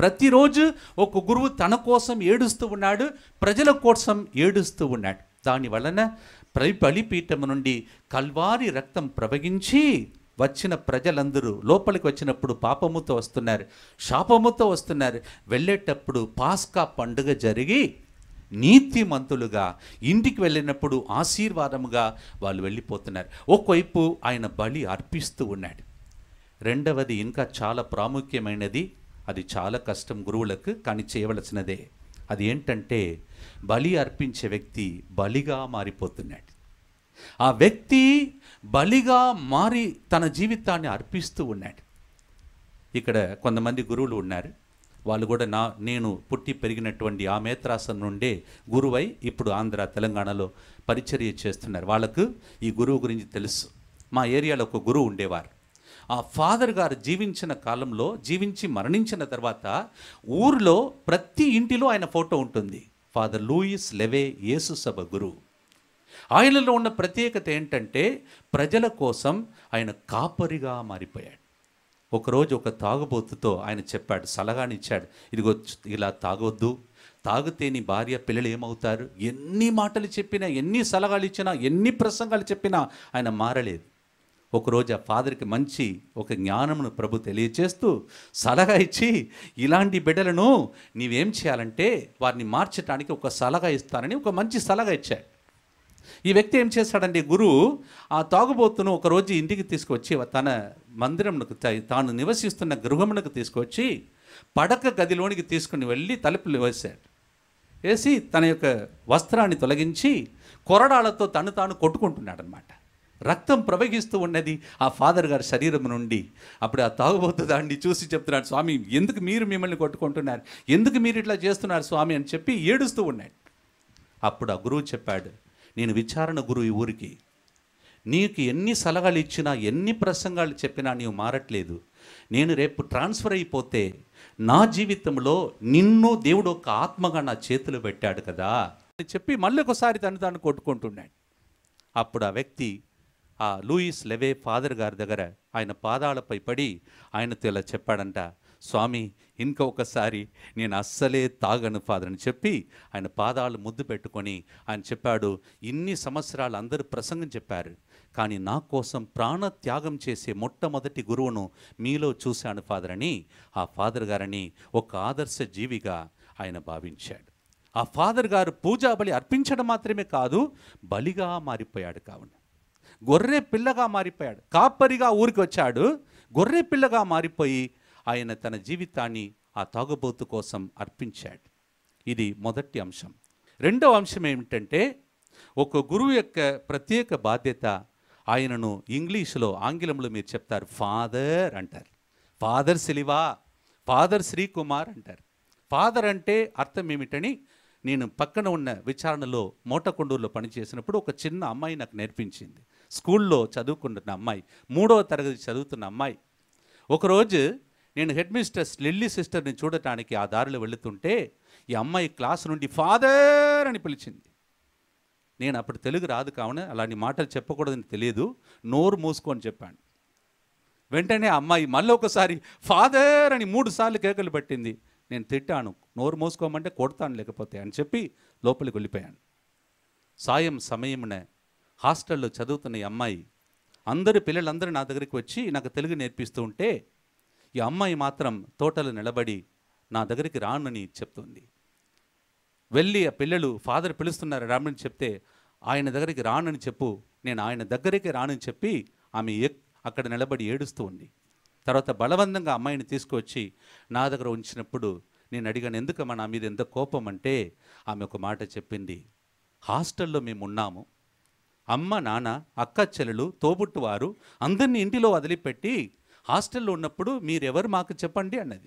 ప్రతిరోజు ఒక గురువు తన కోసం ఏడుస్తూ ఉన్నాడు, ప్రజల కోసం ఏడుస్తూ ఉన్నాడు. దానివలన బలిపీఠం నుండి కల్వారి రక్తం ప్రవహించి వచ్చిన ప్రజలందరూ లోపలికి వచ్చినప్పుడు పాపముతో వస్తున్నారు, శాపముతో వస్తున్నారు, వెళ్ళేటప్పుడు పాస్కా పండుగ జరిగి నీతిమంతులుగా ఇంటికి వెళ్ళినప్పుడు ఆశీర్వాదముగా వాళ్ళు వెళ్ళిపోతున్నారు. ఒకవైపు ఆయన బలి అర్పిస్తూ ఉన్నాడు. రెండవది ఇంకా చాలా ప్రాముఖ్యమైనది, అది చాలా కష్టం గురువులకు, కానీ చేయవలసినదే. అది ఏంటంటే బలి అర్పించే వ్యక్తి బలిగా మారిపోతున్నాడు. ఆ వ్యక్తి బలిగా మారి తన జీవితాన్ని అర్పిస్తూ ఉన్నాడు. ఇక్కడ కొంతమంది గురువులు ఉన్నారు, వాళ్ళు కూడా నేను పుట్టి పెరిగినటువంటి ఆ మేత్రాసం నుండే గురువై ఇప్పుడు ఆంధ్ర తెలంగాణలో పరిచర్య చేస్తున్నారు. వాళ్ళకు ఈ గురువు గురించి తెలుసు. మా ఏరియాలో ఒక గురువు ఉండేవారు. ఆ ఫాదర్ గారు జీవించిన కాలంలో, జీవించి మరణించిన తర్వాత ఊరిలో ప్రతి ఇంటిలో ఆయన ఫోటో ఉంటుంది. ఫాదర్ లూయిస్ లెవే యేసు సభ గురువు. ఆయనలో ఉన్న ప్రత్యేకత ఏంటంటే ప్రజల కోసం ఆయన కాపరిగా మారిపోయాడు. ఒకరోజు ఒక తాగుబోతుతో ఆయన చెప్పాడు, సలహానిచ్చాడు, ఇదిగో ఇలా తాగొద్దు, తాగితే నీ భార్య పిల్లలు ఏమవుతారు. ఎన్ని మాటలు చెప్పినా, ఎన్ని సలహాలు ఇచ్చినా, ఎన్ని ప్రసంగాలు చెప్పినా ఆయన మారలేదు. ఒకరోజు ఆ ఫాదర్కి మంచి ఒక జ్ఞానమును ప్రభు తెలియచేస్తూ సలహా ఇచ్చి, ఇలాంటి బిడ్డలను నీవేం చేయాలంటే వారిని మార్చడానికి ఒక సలహా ఇస్తానని ఒక మంచి సలహా ఇచ్చాడు. ఈ వ్యక్తి ఏం చేశాడంటే గురువు ఆ తాగుబోతును ఒకరోజు ఇంటికి తీసుకొచ్చి తన మందిరంకు, తాను నివసిస్తున్న గృహమునకు తీసుకొచ్చి పడక గదిలోనికి తీసుకుని వెళ్ళి తలుపులు వేశాడు. వేసి తన యొక్క వస్త్రాన్ని తొలగించి కొరడాలతో తను తాను కొట్టుకుంటున్నాడు అనమాట. రక్తం ప్రవహిస్తూ ఉన్నది ఆ ఫాదర్ గారి శరీరం నుండి. అప్పుడు ఆ తాగుబోతు దాన్ని చూసి చెప్తున్నాడు, స్వామి ఎందుకు మీరు మిమ్మల్ని కొట్టుకుంటున్నారు, ఎందుకు మీరు ఇట్లా చేస్తున్నారు స్వామి అని చెప్పి ఏడుస్తూ ఉన్నాడు. అప్పుడు ఆ గురువు చెప్పాడు, నేను విచారణ గురువు ఈ ఊరికి, నీకు ఎన్ని సలహాలు ఇచ్చినా, ఎన్ని ప్రసంగాలు చెప్పినా నీవు మారట్లేదు. నేను రేపు ట్రాన్స్ఫర్ అయిపోతే నా జీవితంలో నిన్ను దేవుడు ఒక ఆత్మగా నా చేతులు పెట్టాడు కదా అని చెప్పి మళ్ళీ ఒకసారి తను కొట్టుకుంటున్నాడు. అప్పుడు ఆ వ్యక్తి ఆ లూయిస్ లెవే ఫాదర్ గారి దగ్గర ఆయన పాదాలపై పడి ఆయనతో ఇలా చెప్పాడంట, స్వామి ఇంకొకసారి నేను అస్సలే తాగను ఫాదర్ అని చెప్పి ఆయన పాదాలు ముద్దు పెట్టుకొని ఆయన చెప్పాడు, ఇన్ని సంవత్సరాలు అందరూ ప్రసంగం చెప్పారు, కానీ నా కోసం ప్రాణ త్యాగం చేసే మొట్టమొదటి గురువును మీలో చూశాను ఫాదర్ అని ఆ ఫాదర్ గారిని ఒక ఆదర్శ జీవిగా ఆయన భావించాడు. ఆ ఫాదర్ గారు పూజా బలి అర్పించడం మాత్రమే కాదు, బలిగా మారిపోయాడు. కావున గొర్రె పిల్లగా మారిపోయాడు. కాపరిగా ఊరికి వచ్చాడు, గొర్రె పిల్లగా మారిపోయి ఆయన తన జీవితాన్ని ఆ తాగుబోతు కోసం అర్పించాడు. ఇది మొదటి అంశం. రెండవ అంశం ఏమిటంటే ఒక గురువు యొక్క ప్రత్యేక బాధ్యత. ఆయనను ఇంగ్లీష్లో, ఆంగ్లంలో మీరు చెప్తారు ఫాదర్ అంటారు, ఫాదర్ స్లీవా, ఫాదర్ శ్రీ కుమార్ అంటారు. ఫాదర్ అంటే అర్థం ఏమిటని నేను పక్కన ఉన్న విచారణలో మోటకొండూరులో పనిచేసినప్పుడు ఒక చిన్న అమ్మాయి నాకు నేర్పించింది. స్కూల్లో చదువుకుంటున్న అమ్మాయి, 3వ తరగతి చదువుతున్న అమ్మాయి. ఒకరోజు నేను హెడ్ మిస్ట్రెస్ లిల్లీ సిస్టర్ని చూడటానికి ఆ దారిలో వెళుతుంటే ఈ అమ్మాయి క్లాస్ నుండి ఫాదర్ అని పిలిచింది. నేను అప్పుడు తెలుగు రాదు కావున అలాంటి మాటలు చెప్పకూడదని తెలియదు, నోరు మూసుకొని చెప్పాను. వెంటనే అమ్మాయి మళ్ళీ ఒకసారి ఫాదర్ అని 3 సార్లు కేకలు పెట్టింది. నేను తిట్టాను, నోరు మూసుకోమంటే కొడతాను లేకపోతే అని చెప్పి లోపలికి వెళ్ళిపోయాను. సాయం సమయమున హాస్టల్లో చదువుతున్న ఈ అమ్మాయి, అందరూ పిల్లలందరూ నా దగ్గరికి వచ్చి నాకు తెలుగు నేర్పిస్తూ ఉంటే ఈ అమ్మాయి మాత్రం తోటలో నిలబడి నా దగ్గరికి రానని చెప్తుంది. వెళ్ళి ఆ పిల్లలు ఫాదర్ పిలుస్తున్నారు రామని చెప్తే, ఆయన దగ్గరికి రానని చెప్పు, నేను ఆయన దగ్గరికి రానని చెప్పి ఆమె అక్కడ నిలబడి ఏడుస్తూ ఉంది. తర్వాత బలవంతంగా అమ్మాయిని తీసుకువచ్చి నా దగ్గర ఉంచినప్పుడు నేను అడిగాను, ఎందుకమ్మా నా మీద ఎంత కోపం అంటే ఆమె ఒక మాట చెప్పింది, హాస్టల్లో మేము ఉన్నాము, అమ్మ నాన్న అక్క చెల్లెలు తోబుట్టు వారు అందరినీ ఇంటిలో వదిలిపెట్టి హాస్టల్లో ఉన్నప్పుడు మీరెవరు మాకు చెప్పండి అన్నది.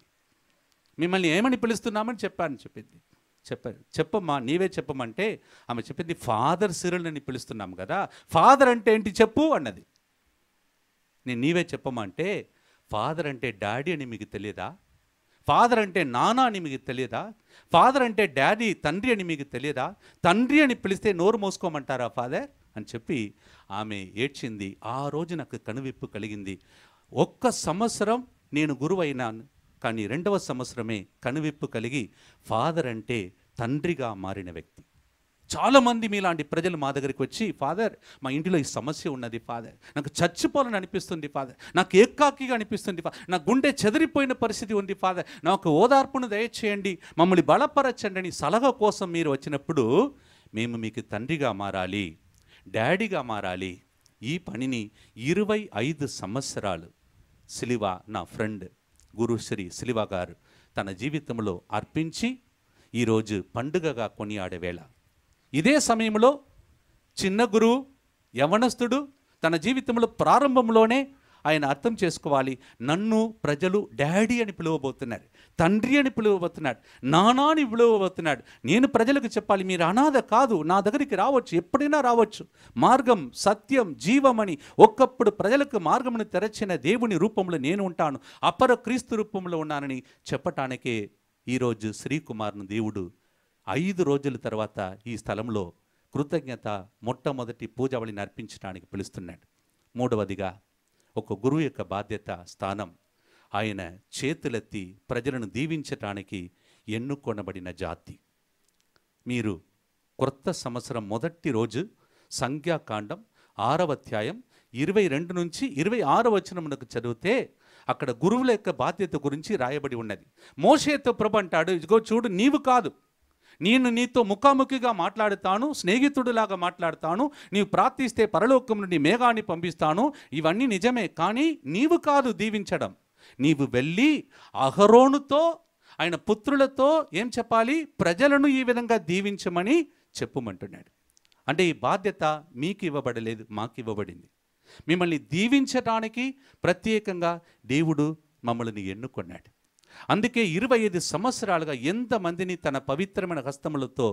మిమ్మల్ని ఏమని పిలుస్తున్నామని చెప్పింది. చెప్పమ్మా నీవే చెప్పమంటే ఆమె చెప్పింది, ఫాదర్ సిరులని పిలుస్తున్నాం కదా, ఫాదర్ అంటే ఏంటి చెప్పు అన్నది. నీవే చెప్పమంటే ఫాదర్ అంటే డాడీ అని మీకు తెలియదా, ఫాదర్ అంటే నానా అని మీకు తెలియదా, ఫాదర్ అంటే డాడీ తండ్రి అని మీకు తెలియదా, తండ్రి అని పిలిస్తే నోరు మోసుకోమంటారా ఫాదర్ అని చెప్పి ఆమె ఏడ్చింది. ఆ రోజు నాకు కనువిప్పు కలిగింది. 1 సంవత్సరం నేను గురువైనాను, కానీ 2వ సంవత్సరమే కనువిప్పు కలిగి ఫాదర్ అంటే తండ్రిగా మారిన వ్యక్తి. చాలామంది మీలాంటి ప్రజలు మా దగ్గరికి వచ్చి, ఫాదర్ మా ఇంటిలో ఈ సమస్య ఉన్నది ఫాదర్, నాకు చచ్చిపోవాలని అనిపిస్తుంది ఫాదర్, నాకు ఏకాకిగా అనిపిస్తుంది ఫాదర్, నా గుండె చెదిరిపోయిన పరిస్థితి ఉంది ఫాదర్, నాకు ఓదార్పును దయచేయండి, మమ్మల్ని బలపరచండి అని సలహా కోసం మీరు వచ్చినప్పుడు మేము మీకు తండ్రిగా మారాలి, డాడీగా మారాలి. ఈ పనిని 25 సంవత్సరాలు సిలివా నా ఫ్రెండ్ గురుశ్రీ సిలివా గారు తన జీవితంలో అర్పించి ఈరోజు పండుగగా కొనియాడే వేళ. ఇదే సమయంలో చిన్న గురువు యవనస్తుడు తన జీవితంలో ప్రారంభంలోనే ఆయన అర్థం చేసుకోవాలి, నన్ను ప్రజలు డాడీ అని పిలువబోతున్నారు, తండ్రి అని పిలువబోతున్నాడు, నానా అని పిలువబోతున్నాడు. నేను ప్రజలకు చెప్పాలి, మీరు అనాథ కాదు, నా దగ్గరికి రావచ్చు, ఎప్పుడైనా రావచ్చు. మార్గం సత్యం జీవమని ఒక్కప్పుడు ప్రజలకు మార్గమును తెరచిన దేవుని రూపంలో నేను ఉంటాను, అపర క్రీస్తు రూపంలో ఉన్నానని చెప్పటానికే ఈరోజు శ్రీకుమార్ను దేవుడు 5 రోజుల తర్వాత ఈ స్థలంలో కృతజ్ఞత మొట్టమొదటి పూజావళిని అర్పించడానికి పిలుస్తున్నాడు. మూడవదిగా ఒక గురువు యొక్క బాధ్యత స్థానం, ఆయన చేతులెత్తి ప్రజలను దీవించటానికి ఎన్నుకొనబడిన జాతి. మీరు క్రొత్త సంవత్సరం మొదటి రోజు సంఖ్యాకాండం 6వ అధ్యాయం 22 నుంచి 26వ వచనమునకు చదివితే అక్కడ గురువుల యొక్క బాధ్యత గురించి రాయబడి ఉన్నది. మోషేతో ప్రభు అంటాడు, ఇదిగో చూడు, నీవు కాదు, నేను నీతో ముఖాముఖిగా మాట్లాడుతాను, స్నేహితుడిలాగా మాట్లాడుతాను, నీవు ప్రార్థిస్తే పరలోకం నుండి మేఘాన్ని పంపిస్తాను. ఇవన్నీ నిజమే, కానీ నీవు కాదు దీవించడం, నీవు వెళ్ళి అహరోనుతో ఆయన పుత్రులతో ఏం చెప్పాలి, ప్రజలను ఈ విధంగా దీవించమని చెప్పుమంటున్నాడు. అంటే ఈ బాధ్యత మీకు ఇవ్వబడలేదు, మాకు ఇవ్వబడింది. మిమ్మల్ని దీవించటానికి ప్రత్యేకంగా దేవుడు మమ్మల్ని ఎన్నుకున్నాడు. అందుకే 25 సంవత్సరాలుగా ఎంతమందిని తన పవిత్రమైన హస్తములతో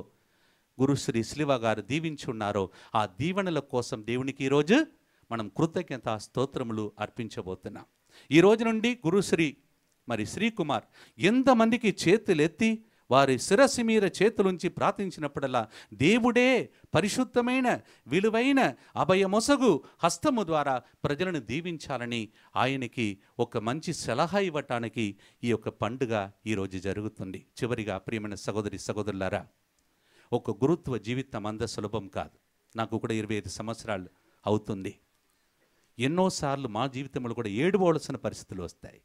గురుశ్రీ సిలివా గారు దీవించున్నారో ఆ దీవెనల కోసం దేవునికి ఈరోజు మనం కృతజ్ఞత స్తోత్రములు అర్పించబోతున్నాం. ఈ రోజు నుండి గురుశ్రీ మరి శ్రీకుమార్ ఎంతమందికి చేతులెత్తి వారి శిరస్సు మీద చేతులుంచి ప్రార్థించినప్పుడల్లా దేవుడే పరిశుద్ధమైన విలువైన అభయమొసగు హస్తము ద్వారా ప్రజలను దీవించాలని ఆయనకి ఒక మంచి సలహా ఇవ్వటానికి ఈ యొక్క పండుగ ఈరోజు జరుగుతుంది. చివరిగా ప్రియమైన సహోదరి సహోదరులారా, ఒక గురుత్వ జీవితం అంత సులభం కాదు. నాకు కూడా 25 సంవత్సరాలు అవుతుంది. ఎన్నోసార్లు మా జీవితంలో కూడా ఏడువలసిన పరిస్థితులు వస్తాయి,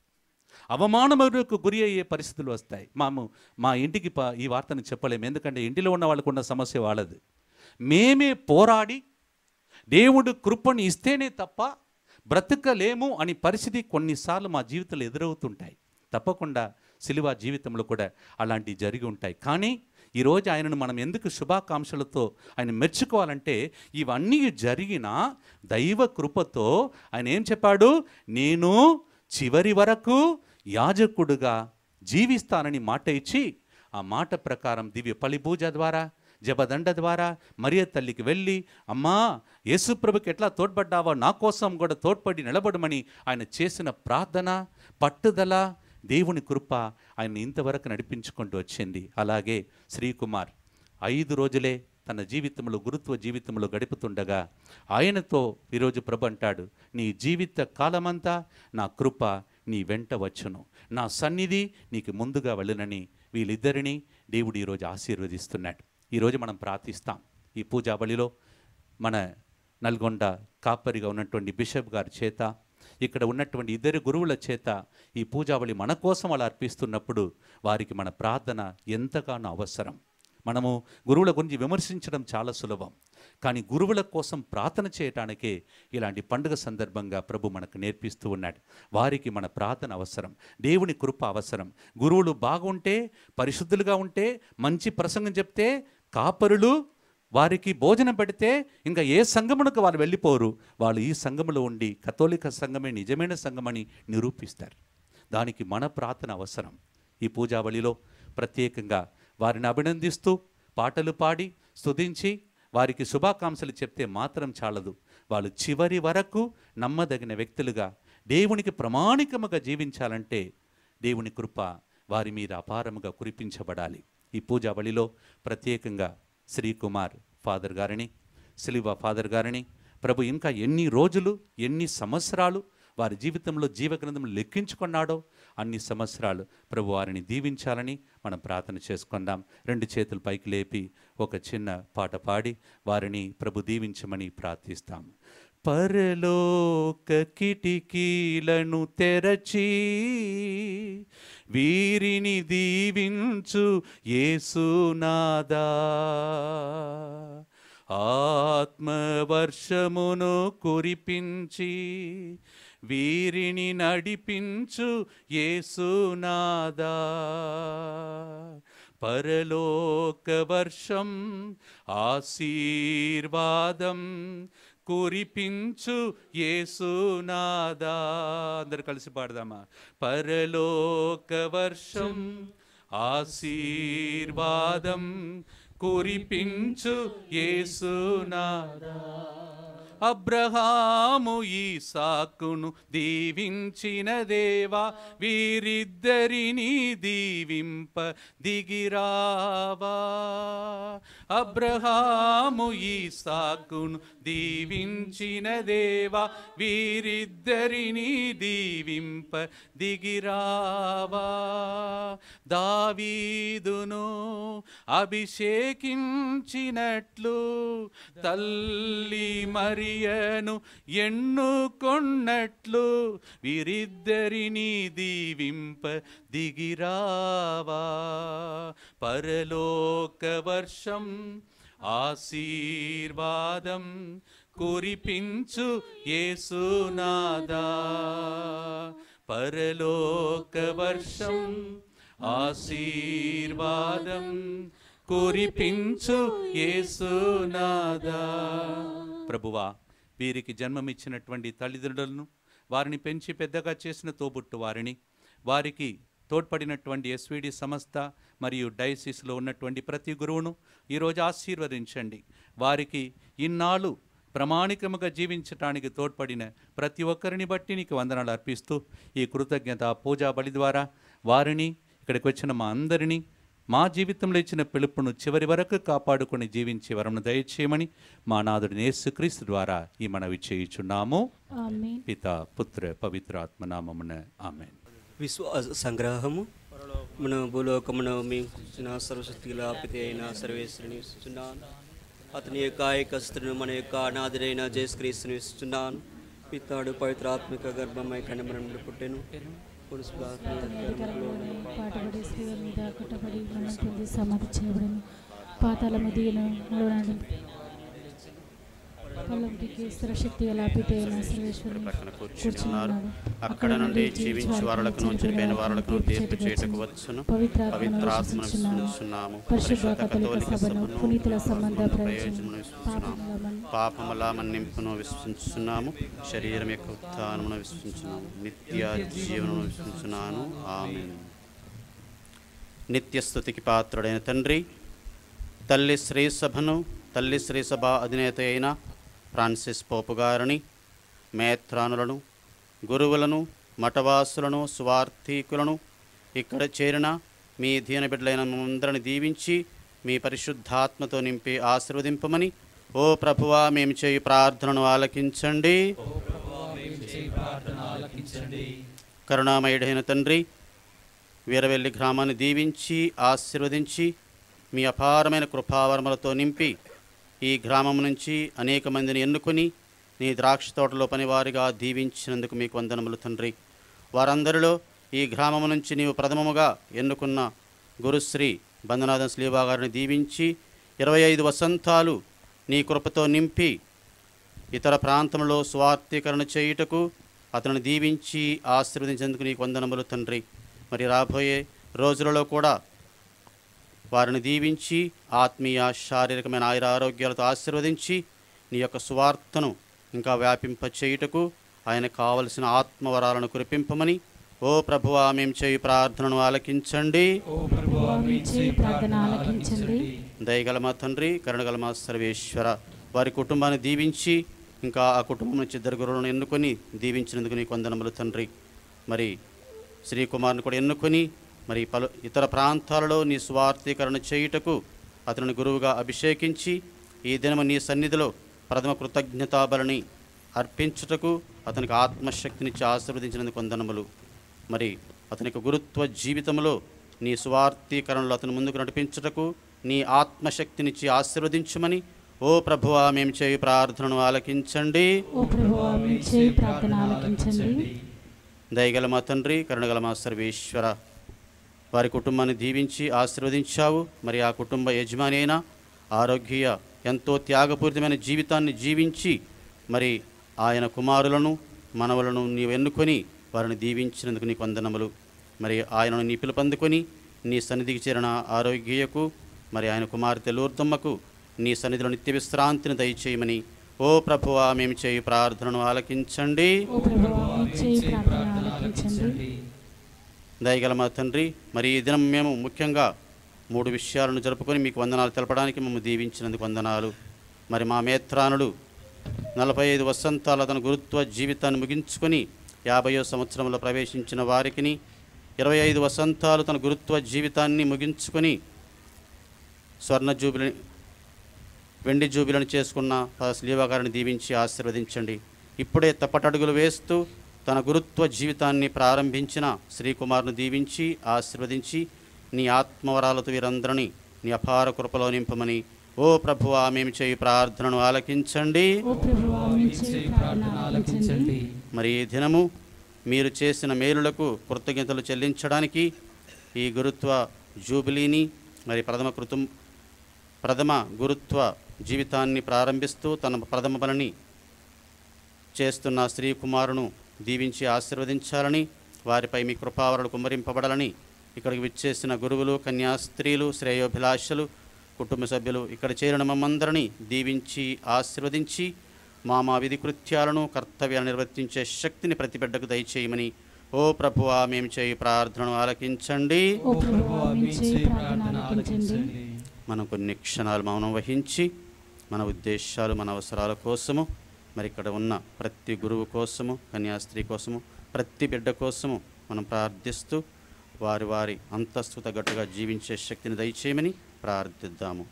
అవమానములకు గురి అయ్యే పరిస్థితులు వస్తాయి. మా ఇంటికి ఈ వార్తను చెప్పలేము, ఎందుకంటే ఇంటిలో ఉన్న వాళ్ళకు ఉన్న సమస్య వాళ్ళది. మేమే పోరాడి దేవుడు కృపను ఇస్తేనే తప్ప బ్రతకలేము అని పరిస్థితి కొన్నిసార్లు మా జీవితంలో ఎదురవుతుంటాయి. తప్పకుండా సిలివా జీవితంలో కూడా అలాంటివి జరిగి ఉంటాయి. కానీ ఈరోజు ఆయనను మనం ఎందుకు శుభాకాంక్షలతో ఆయన మెచ్చుకోవాలంటే, ఇవన్నీ జరిగిన దైవ కృపతో ఆయన ఏం చెప్పాడు, నేను చివరి వరకు యాజకుడుగా జీవిస్తానని మాట ఇచ్చి ఆ మాట ప్రకారం దివ్య పలిపూజ ద్వారా జపదండ ద్వారా మరియ తల్లికి వెళ్ళి, అమ్మా యేసుప్రభుకి ఎట్లా తోడ్పడ్డావో నా కోసం కూడా తోడ్పడి నిలబడమని ఆయన చేసిన ప్రార్థన పట్టుదల దేవుని కృప ఆయన ఇంతవరకు నడిపించుకుంటూ వచ్చింది. అలాగే శ్రీకుమార్ 5 రోజులే తన జీవితంలో గురుత్వ జీవితంలో గడుపుతుండగా ఆయనతో ఈరోజు ప్రభు అంటాడు, నీ జీవిత కాలమంతా నా కృప నీ వెంట వచ్చును, నా సన్నిధి నీకు ముందుగా వెళ్ళునని వీళ్ళిద్దరినీ దేవుడు ఈరోజు ఆశీర్వదిస్తున్నాడు. ఈరోజు మనం ప్రార్థిస్తాం. ఈ పూజా బలిలో మన నల్గొండ కాపరిగా ఉన్నటువంటి బిషప్ గారి చేత, ఇక్కడ ఉన్నటువంటి ఇద్దరు గురువుల చేత ఈ పూజావళి మన కోసం వాళ్ళు అర్పిస్తున్నప్పుడు వారికి మన ప్రార్థన ఎంతగానో అవసరం. మనము గురువుల గురించి విమర్శించడం చాలా సులభం, కానీ గురువుల కోసం ప్రార్థన చేయటానికే ఇలాంటి పండుగ సందర్భంగా ప్రభు మనకు నేర్పిస్తూ ఉన్నాడు. వారికి మన ప్రార్థన అవసరం, దేవుని కృప అవసరం. గురువులు బాగుంటే, పరిశుద్ధులుగా ఉంటే, మంచి ప్రసంగం చెప్తే, కాపరులు వారికి భోజనం పెడితే ఇంకా ఏ సంఘమునకు వాళ్ళు వెళ్ళిపోరు. వాళ్ళు ఈ సంఘములో ఉండి కథోలిక సంఘమే నిజమైన సంఘమని నిరూపిస్తారు. దానికి మన ప్రార్థన అవసరం. ఈ పూజావళిలో ప్రత్యేకంగా వారిని అభినందిస్తూ పాటలు పాడి స్తుతించి వారికి శుభాకాంక్షలు చెప్తే మాత్రం చాలదు. వాళ్ళు చివరి వరకు నమ్మదగిన వ్యక్తులుగా దేవునికి ప్రామాణికముగా జీవించాలంటే దేవుని కృప వారి మీద అపారముగా కురిపించబడాలి. ఈ పూజా బలిలో ప్రత్యేకంగా శ్రీకుమార్ ఫాదర్ గారిని, సిలివా ఫాదర్ గారిని ప్రభు ఇంకా ఎన్ని రోజులు ఎన్ని సంవత్సరాలు వారి జీవితంలో జీవగ్రంథం లెక్కించుకున్నాడో అన్ని సంవత్సరాలు ప్రభు వారిని దీవించాలని మనం ప్రార్థన చేసుకుందాం. రెండు చేతులు పైకి లేపి ఒక చిన్న పాట పాడి వారిని ప్రభు దీవించమని ప్రార్థిస్తాం. పరలోక కిటికీలను తెరచి వీరిని దీవించు యేసునాదా, ఆత్మవర్షమును కురిపించి వీరిని నడిపించు యేసునాదా, పరలోక వర్షం ఆశీర్వాదం కురిపించు యేసునాదా. అందరు కలిసి పాడదామా? పరలోక వర్షం ఆశీర్వాదం కురిపించు యేసునాదా, అబ్రహాము ఈసాకును దీవించిన దేవా వీరిద్దరిని దీవింప దిగిరావా, అబ్రహాము ఈసాకును దీవించిన దేవా వీరిద్దరిని దీవింప దిగిరావా, దావీదును అభిషేకించినట్లు తల్లి మరి ను ఎన్నుకొన్నట్లు వీరిద్దరిని దీవింప దిగిరావా, పరలోక వర్షం ఆశీర్వాదం కురిపించు యేసునాదా, పరలోక వర్షం ఆశీర్వాదం కురిపించు యేసునాదా. ప్రభువా, వీరికి జన్మమిచ్చినటువంటి తల్లిదండ్రులను, వారిని పెంచి పెద్దగా చేసిన తోబుట్టు వారిని, వారికి తోడ్పడినటువంటి ఎస్విడి సంస్థ మరియు డైసిస్లో ఉన్నటువంటి ప్రతి గురువును ఈరోజు ఆశీర్వదించండి. వారికి ఇన్నాళ్ళు ప్రామాణికముగా జీవించటానికి తోడ్పడిన ప్రతి ఒక్కరిని బట్టి నీకు వందనాలు అర్పిస్తూ ఈ కృతజ్ఞత పూజా బలి ద్వారా వారిని, ఇక్కడికి వచ్చిన మా అందరినీ, మా జీవితంలో ఇచ్చిన పిలుపును చివరి వరకు కాపాడుకుని జీవించే వరమును దయచేయమని మా నాథుడు యేసుక్రీస్తు ద్వారా ఈ మనవి చేయుచున్నాము. పితా, పుత్ర, పవిత్రాత్మ నామమున ఆమేన్. విశ్వాస సంగ్రహము. మన భూలోకమున మేము సర్వశక్తి లాపితే అయిన సర్వేశ్వరుని ఇస్తున్నాను. అతని యొక్క ఏకస్తును మన యొక్క అనాథుడైన యేసుక్రీస్తుని ఇస్తున్నాను. పితాడు పవిత్రాత్మిక గర్భమై కణమరం పుట్టెను. పాటబడి స్త్రీల మీద కట్టబడి పొంది సమాధి చేయబడిన పాతాల మధ్యలో శక్తి అక్కడ నుండి జీవించు వారలకును చనిపోయిన వారలకును తీర్పు చేయుటకు వచ్చును. పవిత్రాత్మను స్తుతిస్తున్నాము. పరిశుద్ధ కథోలిక సభను, పునీతుల సంబంధ ప్రయోజనమును విశ్వసిస్తున్నాము. పాపముల మన్నింపును విశ్వసిస్తున్నాము. శరీరం యొక్క ఉత్థానమును విశ్వసిస్తున్నాము. నిత్య జీవనమును విశ్వసిస్తున్నాను. ఆమేన్. నిత్య స్తుతికి పాత్రుడైన తండ్రి, తల్లి శ్రీ సభను, తల్లి శ్రీ సభ అధినేత అయిన ఫ్రాన్సిస్ పోపు గారిని, మేత్రానులను, గురువులను, మఠవాసులను, స్వార్థీకులను, ఇక్కడ చేరిన మీ దీన బిడ్డలైన మనందరిని దీవించి మీ పరిశుద్ధాత్మతో నింపి ఆశీర్వదింపమని ఓ ప్రభువా మేము చేయి ప్రార్థనను ఆలకించండి. కరుణామయుడైన తండ్రి, వీరవెల్లి గ్రామాన్ని దీవించి ఆశీర్వదించి మీ అపారమైన కృపావరములతో నింపి ఈ గ్రామం నుంచి అనేక మందిని ఎన్నుకుని నీ ద్రాక్ష తోటలో పనివారిగా దీవించినందుకు మీకు వందనములు తండ్రి. వారందరిలో ఈ గ్రామం నుంచి నీవు ప్రథమముగా ఎన్నుకున్న గురుశ్రీ బందనాదం స్లీవా గారిని దీవించి 25 వసంతాలు నీ కృపతో నింపి ఇతర ప్రాంతంలో స్వార్థీకరణ చేయుటకు అతను దీవించి ఆశీర్వదించేందుకు నీకు వందనములు తండ్రి. మరి రాబోయే రోజులలో కూడా వారిని దీవించి ఆత్మీయ, శారీరకమైన ఆయుర ఆరోగ్యాలతో ఆశీర్వదించి నీ యొక్క సువార్తను ఇంకా వ్యాపింప చేయుటకు ఆయన కావలసిన ఆత్మవరాలను కురిపింపమని ఓ ప్రభువా మేము చేయి ప్రార్థనను ఆలకించండి. దయగల మా తండ్రి, కరుణగల మా సర్వేశ్వర, వారి కుటుంబాన్ని దీవించి ఇంకా ఆ కుటుంబం నుంచి ఇద్దరు గురువులను ఎన్నుకొని దీవించినందుకు నీకు వందనములు తండ్రి. మరి శ్రీ కుమార్ని కూడా ఎన్నుకొని మరి పలు ఇతర ప్రాంతాలలో నీ స్వార్థీకరణ చేయుటకు అతనిని గురువుగా అభిషేకించి ఈ దినము నీ సన్నిధిలో ప్రథమ కృతజ్ఞతాబలిని అర్పించుటకు అతనికి ఆత్మశక్తినిచ్చి ఆశీర్వదించినందుకు వందనములు. మరి అతని యొక్క గురుత్వ జీవితంలో నీ స్వార్థీకరణలో అతను ముందుకు నడిపించుటకు నీ ఆత్మశక్తినిచ్చి ఆశీర్వదించమని ఓ ప్రభువా మేము చేయి ప్రార్థనను ఆలకించండి. దయగల మా తండ్రి, కరుణగల మా సర్వేశ్వర, వారి కుటుంబాన్ని దీవించి ఆశీర్వదించావు. మరి ఆ కుటుంబ యజమాని అయినా ఆరోగ్య ఎంతో త్యాగపూరితమైన జీవితాన్ని జీవించి మరి ఆయన కుమారులను మనవలను నీవు ఎన్నుకొని వారిని దీవించినందుకు నీ వందనములు. మరి ఆయనను నీ పిలుపందుకొని నీ సన్నిధికి చేరిన ఆరోగ్యకు మరి ఆయన కుమార్తె లూర్దమ్మకు నీ సన్నిధిలో నిత్య విశ్రాంతిని దయచేయమని ఓ ప్రభువా మేము చేయి ప్రార్థనను ఆలకించండి. దయగల మా తండ్రి, మరి ఈ దినం మేము ముఖ్యంగా 3 విషయాలను జరుపుకొని మీకు వందనాలు తెలపడానికి మేము దీవించినందుకు వందనాలు. మరి మా మేత్రానుడు 45 వసంతాలు అతని గురుత్వ జీవితాన్ని ముగించుకొని 50వ సంవత్సరంలో ప్రవేశించిన వారికిని, 25 వసంతాలు తన గురుత్వ జీవితాన్ని ముగించుకొని స్వర్ణ జూబిలిని వెండి జూబిలను చేసుకున్న స్లీవా గారిని దీవించి ఆశీర్వదించండి. ఇప్పుడే తప్పటడుగులు వేస్తూ తన గురుత్వ జీవితాన్ని ప్రారంభించిన శ్రీకుమార్ను దీవించి ఆశీర్వదించి నీ ఆత్మవరాలతో వీరందరినీ నీ అపార కృపలో నింపమని ఓ ప్రభువా మేము చేయి ప్రార్థనను ఆలకించండి. మరి ఈ దినము మీరు చేసిన మేలులకు కృతజ్ఞతలు చెల్లించడానికి ఈ గురుత్వ జూబిలీని మరి ప్రథమ గురుత్వ జీవితాన్ని ప్రారంభిస్తూ తన ప్రథమ పనిని చేస్తున్న శ్రీకుమారును దీవించి ఆశీర్వదించాలని, వారిపై మీ కృపావరలు కుమ్మరింపబడాలని ఇక్కడికి విచ్చేసిన గురువులు, కన్యాస్త్రీలు, శ్రేయోభిలాషులు, కుటుంబ సభ్యులు, ఇక్కడ చేరిన మమ్మందరినీ దీవించి ఆశీర్వదించి మా విధి కృత్యాలను కర్తవ్యాలను నిర్వర్తించే శక్తిని ప్రతి బిడ్డకు దయచేయమని ఓ ప్రభువా మేము చేయి ప్రార్థనను ఆలకించండి. మనం కొన్ని క్షణాలు మౌనం వహించి మన ఉద్దేశాలు మన అవసరాల కోసము, మరి ఇక్కడ ఉన్న ప్రతి గురువు కోసము, కన్యాస్త్రీ కోసము, ప్రతి బిడ్డ కోసము మనం ప్రార్థిస్తూ వారి వారి అంతస్తు తగ్గట్టుగా జీవించే శక్తిని దయచేయమని ప్రార్థిద్దాము.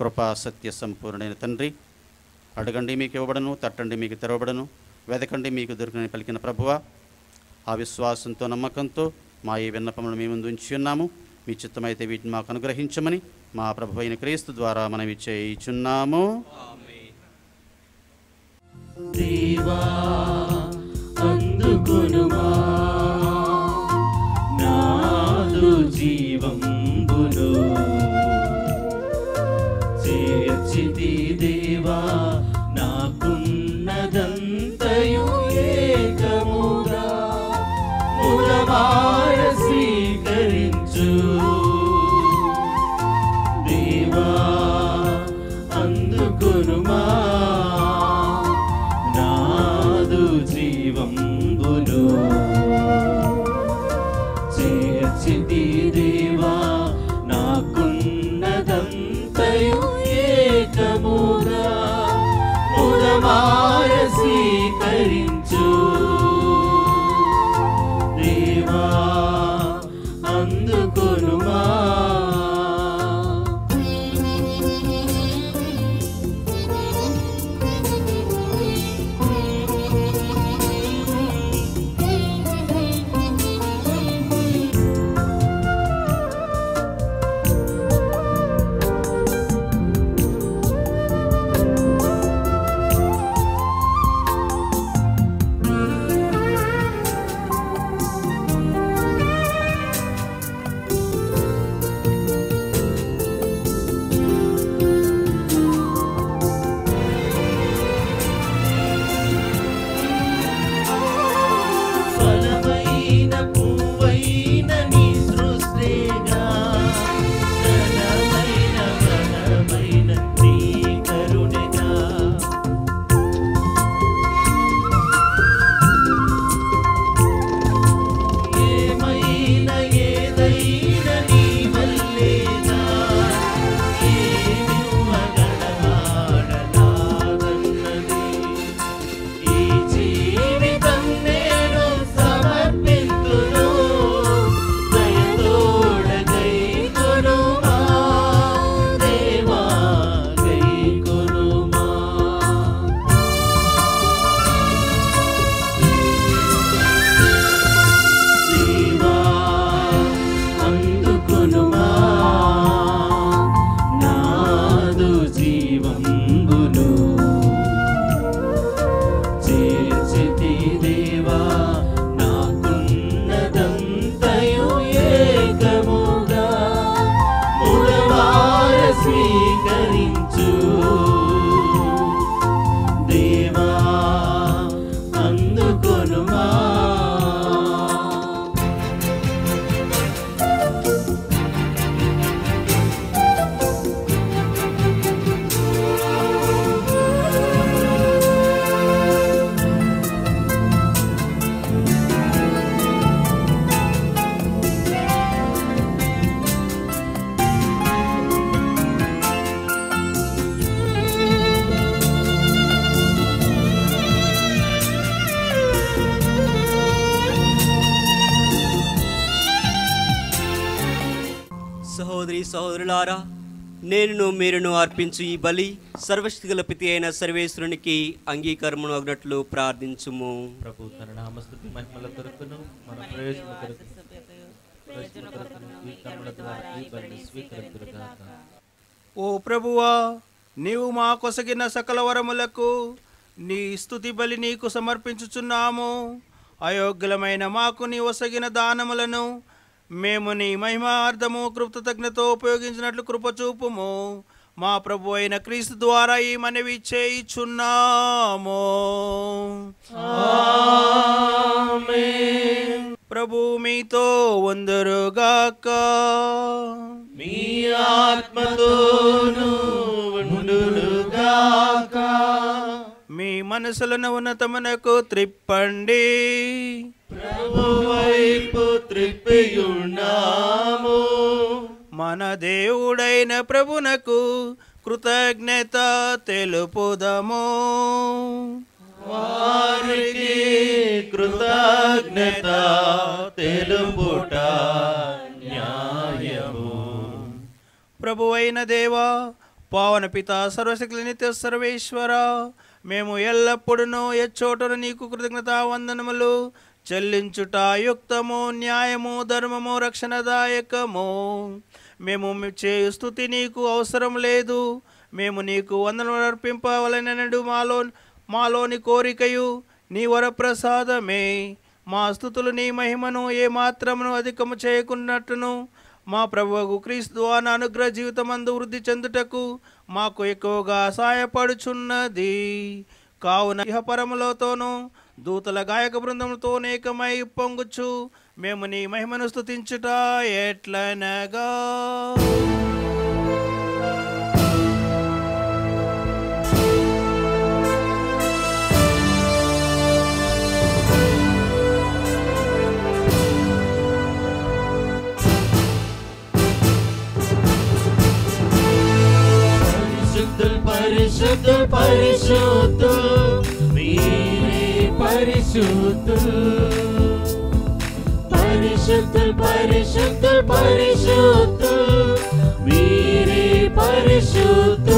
కృపా సత్య సంపూర్ణైన తండ్రి, అడగండి మీకు ఇవ్వబడను, తట్టండి మీకు తెరవబడను, వెదకండి మీకు దొరికినని పలికిన ప్రభువా, ఆ విశ్వాసంతో నమ్మకంతో మా ఈ విన్నపములు మీ ముందు ఉంచి ఉన్నాము. మీ చిత్తమైతే వీటిని మాకు అనుగ్రహించమని మా ప్రభు అయిన క్రీస్తు ద్వారా మనవి చేయుచున్నాము. దేవా నాకున్నదంతయు ఏకముగా మూలవార స్వీకరించు దేవా అందుకొనుమా నాదు జీవంబును చేర్చితి దేవా నాకున్నదంతయు స్వీకరించు దేవా అందుకొనుమా. సహోదరి సహోదరులారా, నేను మీరును అర్పించు ఈ బలి సర్వశక్తి గల పిత అయిన సర్వేశ్వరునికి అంగీకారమును అగునట్లు ప్రార్థించుము. ప్రభు తన నామ స్తుతి మహిమల కొరకును మన ప్రయోజనము కొరకును ఈ కర్మల ద్వారా ఈ బలిని స్వీకరించుట గాక. ఓ ప్రభువా, నీవు మా కొసగిన సకల వరములకు నీ స్తుతి బలి నీకు సమర్పించుచున్నాము. అయోగ్యులమైన మాకు నీ ఒసగిన దానములను మేము నీ మహిమార్థము కృతజ్ఞతతో ఉపయోగించినట్లు కృపచూపుము. మా ప్రభు అయిన క్రీస్తు ద్వారా ఈ మనవి చేయుచున్నాము. ఆమేన్. ప్రభు మీతో ఉండుగాక. మీ ఆత్మతోను ఉండుగాక. మీ మనసులను ఉన్నతమునకు త్రిప్పండి. ప్రభువైపు త్రిప్పియున్నాము. మన దేవుడైన ప్రభునకు కృతజ్ఞత తెలుపుదము. వారికి కృతజ్ఞత తెలుపుట న్యాయము. ప్రభువైన దేవా, పావన పిత, సర్వశక్తి నిత్య సర్వేశ్వర, మేము ఎల్లప్పుడూ ఎచ్చోటను నీకు కృతజ్ఞతా వందనములు చెల్లించుట యుక్తము, న్యాయము, ధర్మము, రక్షణదాయకము. మేము చేయు స్తుతి నీకు అవసరం లేదు. మేము నీకు వందనములు అర్పింపవలనెనడు మాలోని కోరికయు నీ వరప్రసాదమే. మా స్తుతులు నీ మహిమను ఏమాత్రమును అధికము చేయకున్నట్టును మా ప్రభువు క్రీస్తు ద్వారా అనుగ్రహ జీవితమందు వృద్ధి చెందుటకు మాకు ఎక్కువగా సహాయపడుచున్నది. కావున ఇహపరములతోనూ దూతల గాయక బృందంతో ఏకమై పొంగుచు మేము నీ మహిమను స్తుతించుట ఎట్లనగా. పరిశుద్ధ పరిశుద్ధ మీరే పరిశుద్ధ పరిశుద్ధ పరిశుద్ధ పరిశుద్ధ మీరే పరిశుద్ధ.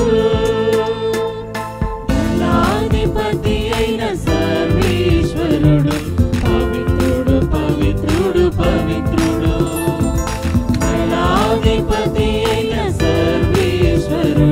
బలాధిపతి అయిన సర్వేశ్వరుడు పవిత్రుడు పవిత్రుడు పవిత్రుడు. బలాధిపతి అయిన సర్వేశ్వరుడు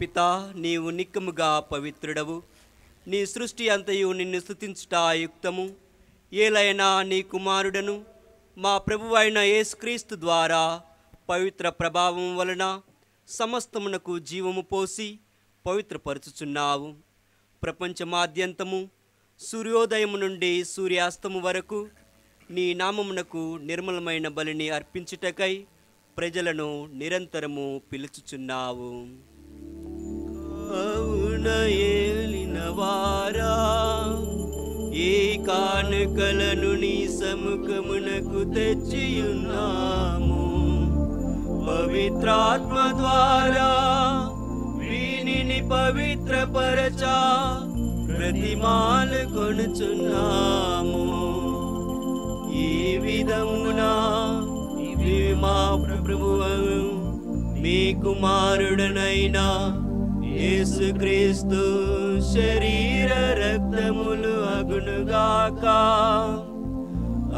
పితా, నీవు నిక్కముగా పవిత్రుడవు. నీ సృష్టి అంతయు నిన్ను స్తుతించుట యుక్తము. ఏలైనా నీ కుమారుడను మా ప్రభువైన యేసుక్రీస్తు ద్వారా పవిత్ర ప్రభావం వలన సమస్తమునకు జీవము పోసి పవిత్రపరచుచున్నావు. ప్రపంచమాద్యంతము సూర్యోదయము నుండి సూర్యాస్తము వరకు నీ నామమునకు నిర్మలమైన బలిని అర్పించుటకై ప్రజలను నిరంతరము పిలుచుచున్నావు. అవునయేలినవారా, ఈ కానుకలను నీ సముఖమునకు తెచ్చియున్నాము. పవిత్రాత్మ ద్వారా పవిత్ర పరచా ప్రతిమాలు కొనుచున్నాము. ఈ విధమున ఇవి మా ప్రభువు మీ కుమారుడనైనా యేసుక్రీస్తు శరీర రక్తములు అగునుగాక.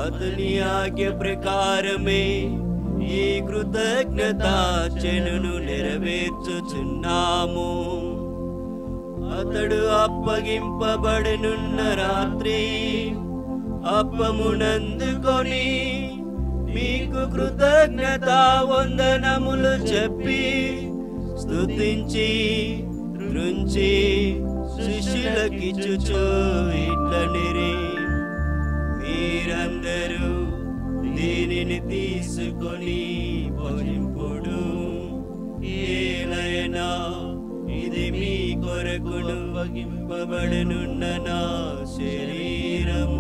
అతని ఆజ్ఞ ప్రకారమే ఈ కృతజ్ఞత చెనును నెరవేర్చుచున్నాము. అతడు అప్పగింపబడనున్న రాత్రి అప్పమునందుకొని మీకు కృతజ్ఞత వందనములు చెప్పి స్తుతించి రుంచి శిష్యులకిచ్చుచు ఇట్లనిరి, మీరందరూ దీనిని తీసుకొని భుజింపుడు, ఏలైనా ఇది మీ కొరకును భగింపబడనున్న నా శరీరము.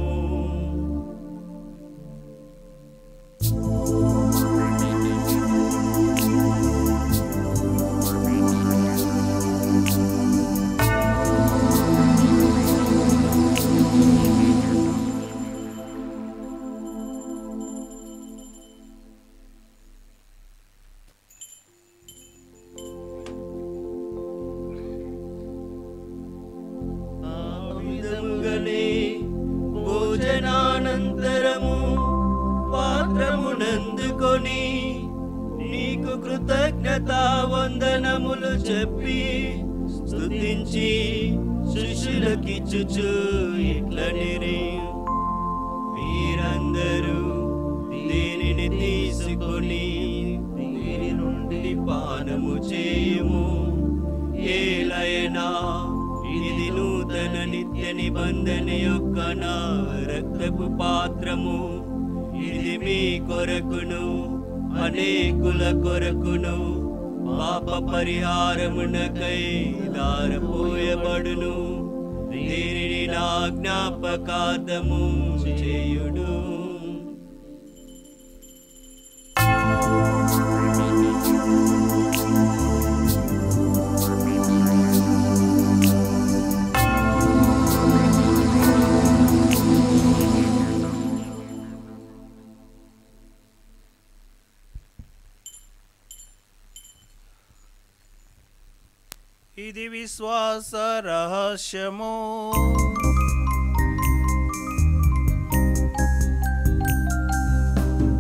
ఇది విశ్వాస రహస్యము.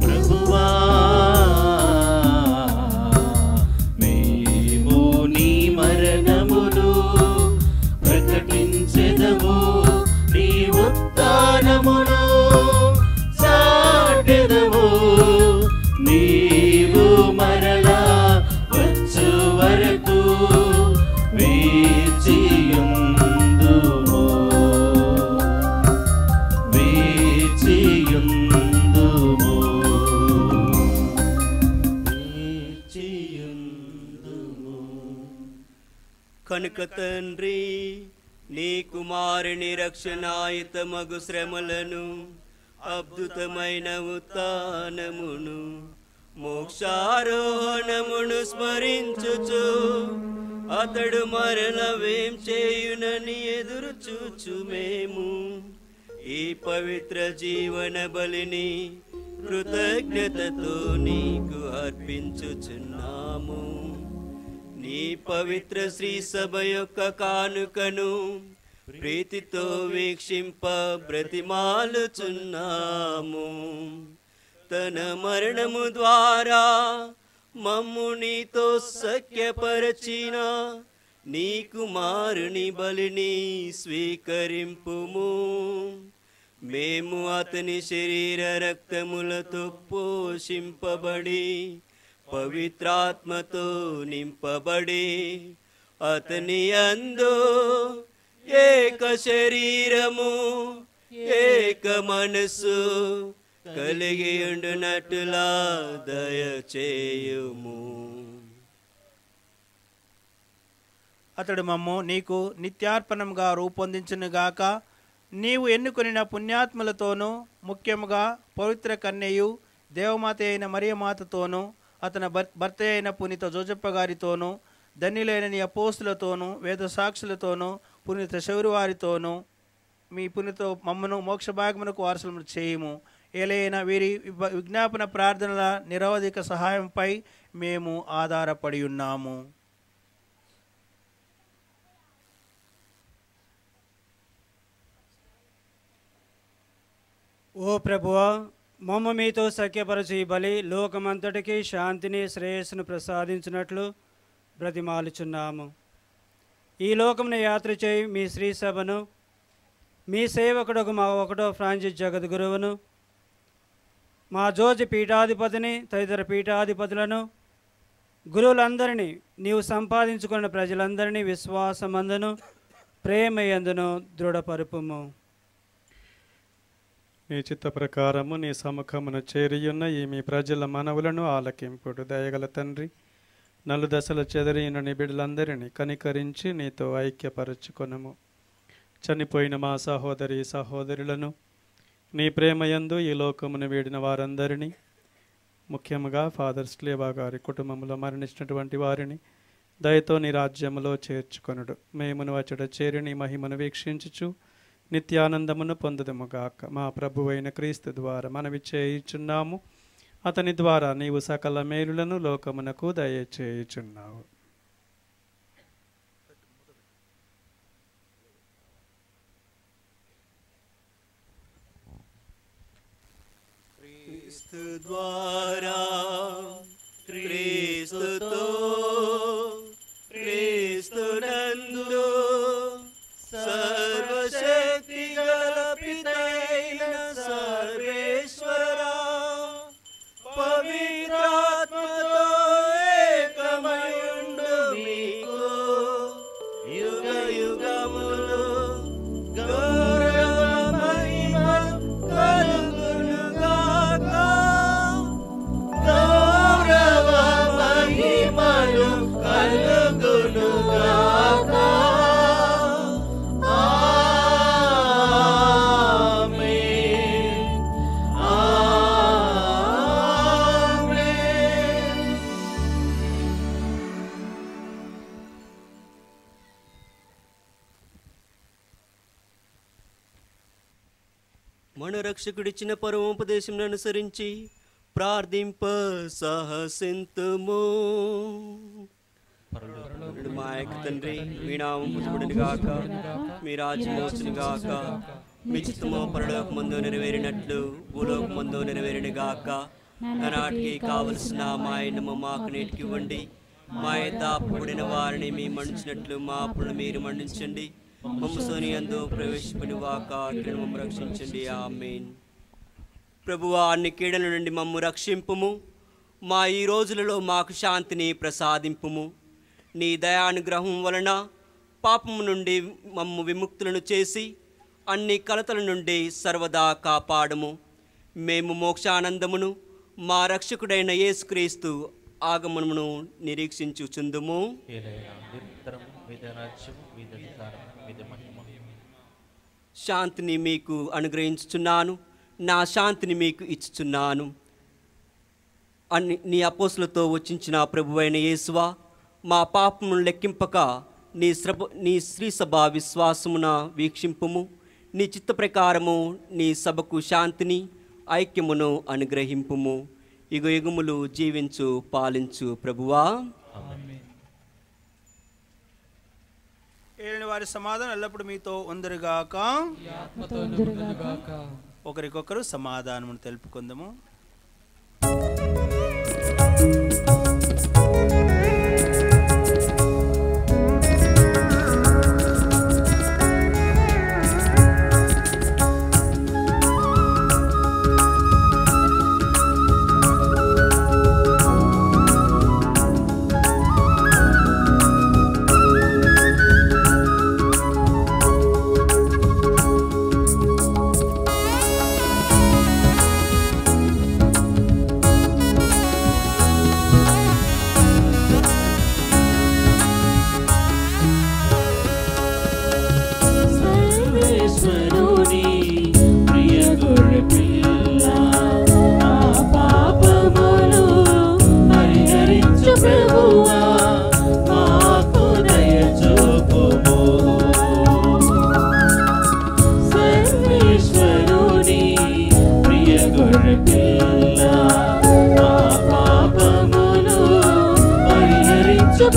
ప్రభువా మేము నీ మరణమును ప్రకటించెదము, నీ ఉత్థానమును చాటెదము. నీవు మరలా వచ్చు వరకు కనుక తండ్రి నీ కుమారుని రక్షణాయుతమగు శ్రమలను, అద్భుతమైన ఉత్థానమును, మోక్షారోహణమును స్మరించుచు అతడు మరణవేం చేయునని ఎదురు చూచు మేము ఈ పవిత్ర జీవన బలిని కృతజ్ఞతతో నీకు అర్పించుచున్నాము. నీ పవిత్ర శ్రీ సభ యొక్క కానుకను ప్రీతితో వీక్షింప బ్రతిమాలుచున్నాము. తన మరణము ద్వారా మమ్ము నీతో సఖ్యపరచిన నీ కుమారుని బలిని స్వీకరింపుము. మేము అతని శరీర రక్తములతో పోషింపబడి పవిత్రాత్మతో నింపబడి అతని అందు ఏక శరీరము ఏక మనసు కలిగి ఉండునట్టులా దయచేయుము. అతడు మమ్ము నీకు నిత్యార్పణంగా రూపొందించునుగాక. నీవు ఎన్నుకొనిన పుణ్యాత్మలతోనూ, ముఖ్యముగా పవిత్ర కన్యయు దేవమాత అయిన మరియమాతతోనూ, అతని భర్త అయిన పునీత జోజప్ప గారితోనూ, ధన్యులైన నీ అపోస్తులతోనూ వేద సాక్షులతోనూ పునీత శౌరి వారితోనూ మీ పునీతో మమ్మను మోక్ష భాగమునకు వారసులను చేయము. ఏలైనా వీరి విజ్ఞాపన ప్రార్థనల నిరవధిక సహాయంపై మేము ఆధారపడి ఉన్నాము. ఓ ప్రభువా, మమ్మ మీతో సఖ్యపరచు ఈ బలి లోకమంతటికీ శాంతిని శ్రేయస్సును ప్రసాదించినట్లు బ్రతిమాలుచున్నాము. ఈ లోకమును యాత్ర చేయి మీ శ్రీసభను, మీ సేవకుడకు మా ఒకటో ఫ్రాన్సిస్ జగద్గురువును, మా జోజి పీఠాధిపతిని, తదితర పీఠాధిపతులను, గురువులందరినీ, నీవు సంపాదించుకున్న ప్రజలందరినీ విశ్వాసమందును ప్రేమయందును దృఢపరుపుము. నీ చిత్త ప్రకారము నీ సముఖమును చేరియున్న ఈ మీ ప్రజల మనవులను ఆలకింపుడు. దయగల తండ్రి, నలుదశలు చెదరియున్న నీ బిడ్డలందరినీ కనికరించి నీతో ఐక్యపరచుకొనము. చనిపోయిన మా సహోదరి సహోదరులను నీ ప్రేమయందు ఈ లోకమును వీడిన వారందరినీ, ముఖ్యముగా ఫాదర్ స్లీవా గారి కుటుంబంలో మరణించినటువంటి వారిని దయతో నీ రాజ్యములో చేర్చుకొనుడు. మేమును అచ్చట చేరి నీ మహిమను వీక్షించుచు నిత్యానందమును పొందుదముగాక. మా ప్రభువైన క్రీస్తు ద్వారా మనవి చేయుచున్నాము. అతని ద్వారా నీవు సకల మేలులను లోకమునకు దయచేయుచున్నావు. క్రీస్తు ద్వారా క్రీస్తుతో క్రీస్తునందు రక్షకుడిచ్చిన పరమోపదేశం అనుసరించి ప్రార్థింప సాహసింతుము. మా యొక్క తండ్రి, మీ నామం పుట్టుబడిన గాక, మీ రాజ్యం వచ్చిన గాక, మీ చిత్తము పరలోక మందు నెరవేరినట్లు భూలోక మందు నెరవేరిన గాక. నాటికి కావలసిన మా అన్నము మాకు నేటికి ఇవ్వండి. మా యొక్క అప్పుబడిన వారిని మీ మన్నించినట్లు మా అప్పును మీరు మన్నించండి. రక్షించండి. ఆమేన్. ప్రభువా, అన్ని కీడల నుండి మమ్ము రక్షింపుము. మా ఈ రోజులలో మాకు శాంతిని ప్రసాదింపుము. నీ దయానుగ్రహం వలన పాపము నుండి మమ్ము విముక్తులను చేసి అన్ని కలతల నుండి సర్వదా కాపాడము. మేము మోక్షానందమును మా రక్షకుడైన యేసుక్రీస్తు ఆగమనమును నిరీక్షించుచుందుము. శాంతిని మీకు అనుగ్రహించుచున్నాను, నా శాంతిని మీకు ఇచ్చుచున్నాను అని నీ అపోస్తులతో వచించిన ప్రభువైన యేసువా, మా పాపమును లెక్కింపక నీ శ్రీసభ విశ్వాసమున వీక్షింపుము. నీ చిత్త ప్రకారము నీ సభకు శాంతిని ఐక్యమును అనుగ్రహింపుము. యుగ యుగములు జీవించు పాలించు ప్రభువా. ఏలిన వారి సమాధానం ఎల్లప్పుడు మీతో ఉందరుగాక. ఒకరికొకరు సమాధానమును తెలుపుకుందాము.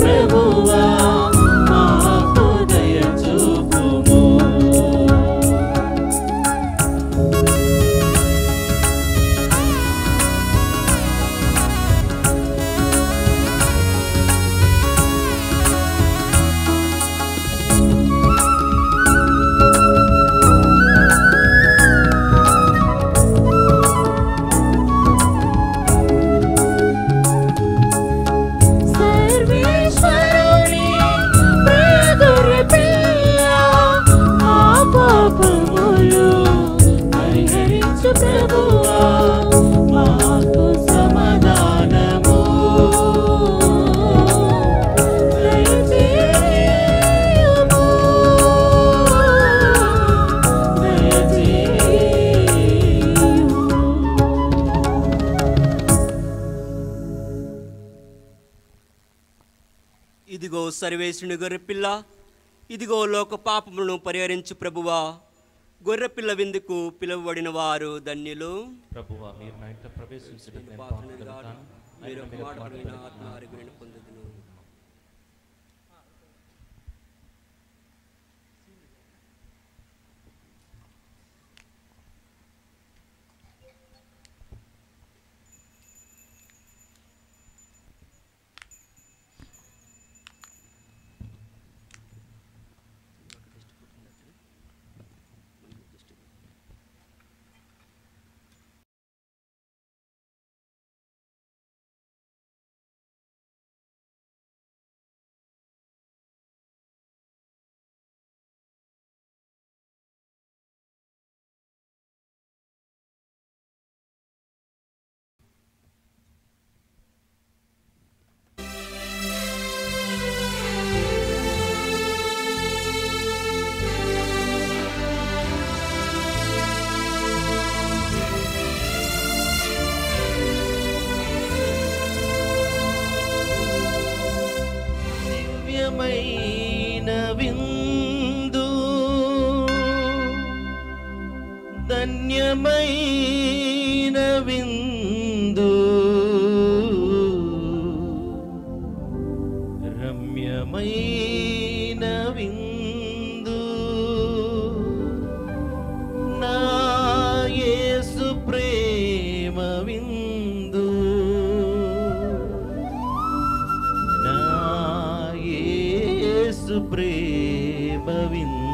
ప్రభువా మాకు దయ చూపుము. ఇదిగో సర్వేశ్వరుని గొర్రెపిల్ల, ఇదిగో లోక పాపములను పరిహరించు ప్రభువా. గొర్రెపిల్ల విందుకు పిలువబడిన వారు ధన్యులు. ప్రభువా మీరు నా ఇంట ప్రవేశించుట నేను పాత్రుడను. మీరు కుమారుడైన ఆత్మ ఆరోగ్యం పొందుదును. ధన్యమైన విందు రమ్యమైన విందు నా యేసు ప్రేమ విందు నా యేసు ప్రేమ విందు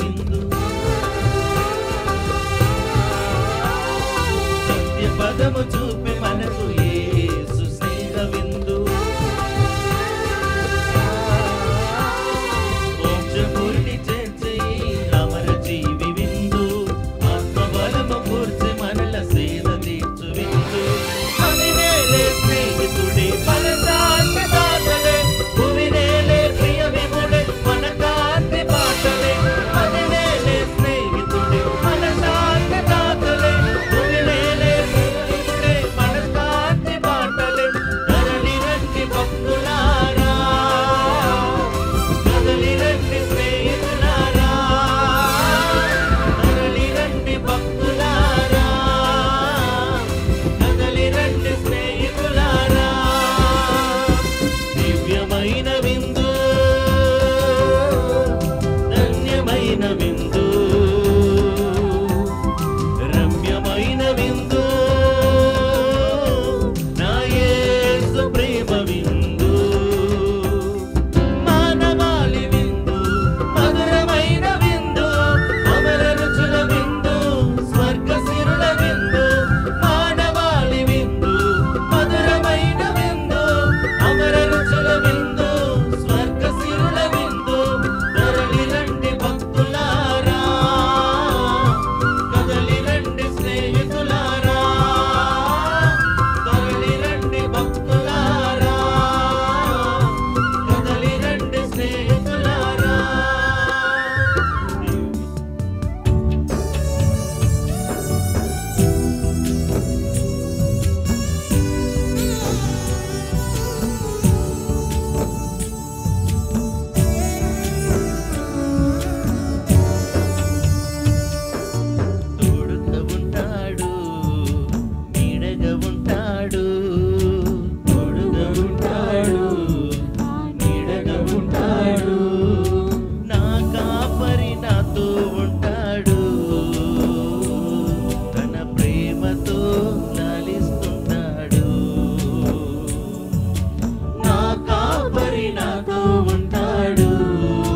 गोविंद सत्य पदम चूपे मन को येसु स्नेह बिंदु मोक्ष पूर्णि चेचे अमर जीवी बिंदु आत्म बलम पूर्चे मनल सेद दीचु बिंदु अविनेले स्नेहितुडे फलदाते दातले भुविनेले प्रिय विमुडे मनकाते बाटले अविनेले स्नेहितुडे फलदाते दातले भुविनेले प्रियुडे मनकाते बाटले धरली रंति भक्तुलारा धरली रंति स्नेहितुलारा धरली रंति भक्तुलारा धरली रंति స్నేహితులారా దివ్యమైన విందు ధన్యమైన విందు రమ్యమైన విందు నా యేసు ప్రేమ విందు మానవాళి విందు మధురమైన విందు అమర రుచుల విందు స్వర్గ సిరుల విందు మానవాళి విందు మధురమైన విందు అమర రుచుల విందు స్వర్గ సిరుల విందు ధరలి రండి భక్తులారా కదలి రండి స్నేహితులారా కదలి రండి భక్తులారా కదలి రండి స్నేహితులారా తోడుగా ఉంటాడు నీడగా ఉంటాడు తోడుగా ఉంటాడు నీడగా ఉంటాడు నా కాపరి నాతో ఉంటాడు తన ప్రేమతో లాలిస్తుంటాడు నా కాపరి నాతో ఉంటాడు తన ప్రేమతో లాలిస్తుంటాడు తోడుగా ఉంటాడు నీడగా ఉంటాడు తోడుగా ఉంటాడు నా నీడగా ఉంటాడు నా కాపరి నాతో ఉంటాడు తన ప్రేమతో లాలిస్తుంటాడు నా కాపరి నాతో ఉంటాడు తన ప్రేమతో లాలిస్తుంటాడు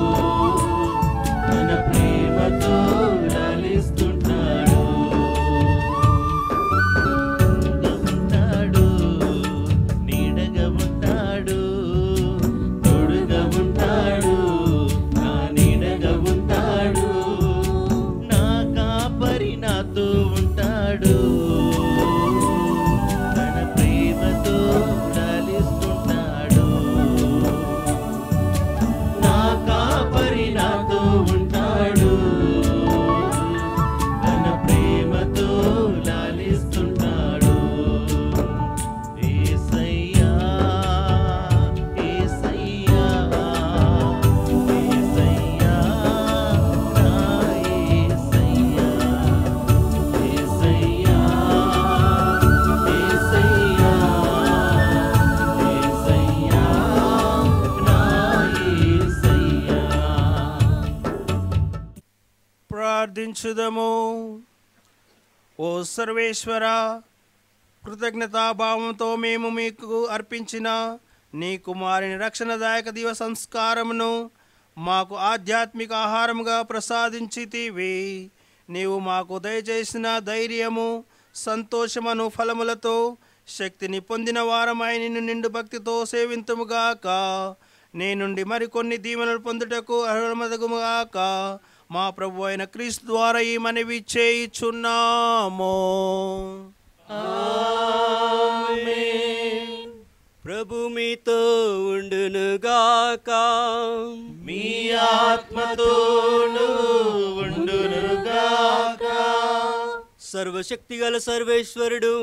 యేసయ్యా యేసయ్యా యేసయ్యా నా యేసయ్యా యేసయ్యా యేసయ్యా యేసయ్యా నా యేసయ్యా ప్రార్థించుదము. ఓ సర్వేశ్వర, కృతజ్ఞతాభావంతో మేము మీకు అర్పించిన నీ కుమారుని రక్షణదాయక దివ సంస్కారమును మాకు ఆధ్యాత్మిక ఆహారముగా ప్రసాదించితివి. నీవు మాకు దయచేసిన ధైర్యము, సంతోషమును ఫలములతో శక్తిని పొందిన వారమై నిన్ను నిండు భక్తితో సేవింతుముగాక. నీ నుండి మరికొన్ని దీవెనలు పొందుటకు అర్హులమగుగాక. మా ప్రభు అయిన క్రీస్తు ద్వారా ఈ మనవి చేయుచున్నాము. ఆమేన్. ప్రభు మీతో ఉండునుగాక. మీ ఆత్మతోను ఉండునుగాక. సర్వశక్తిగల సర్వేశ్వరుడు,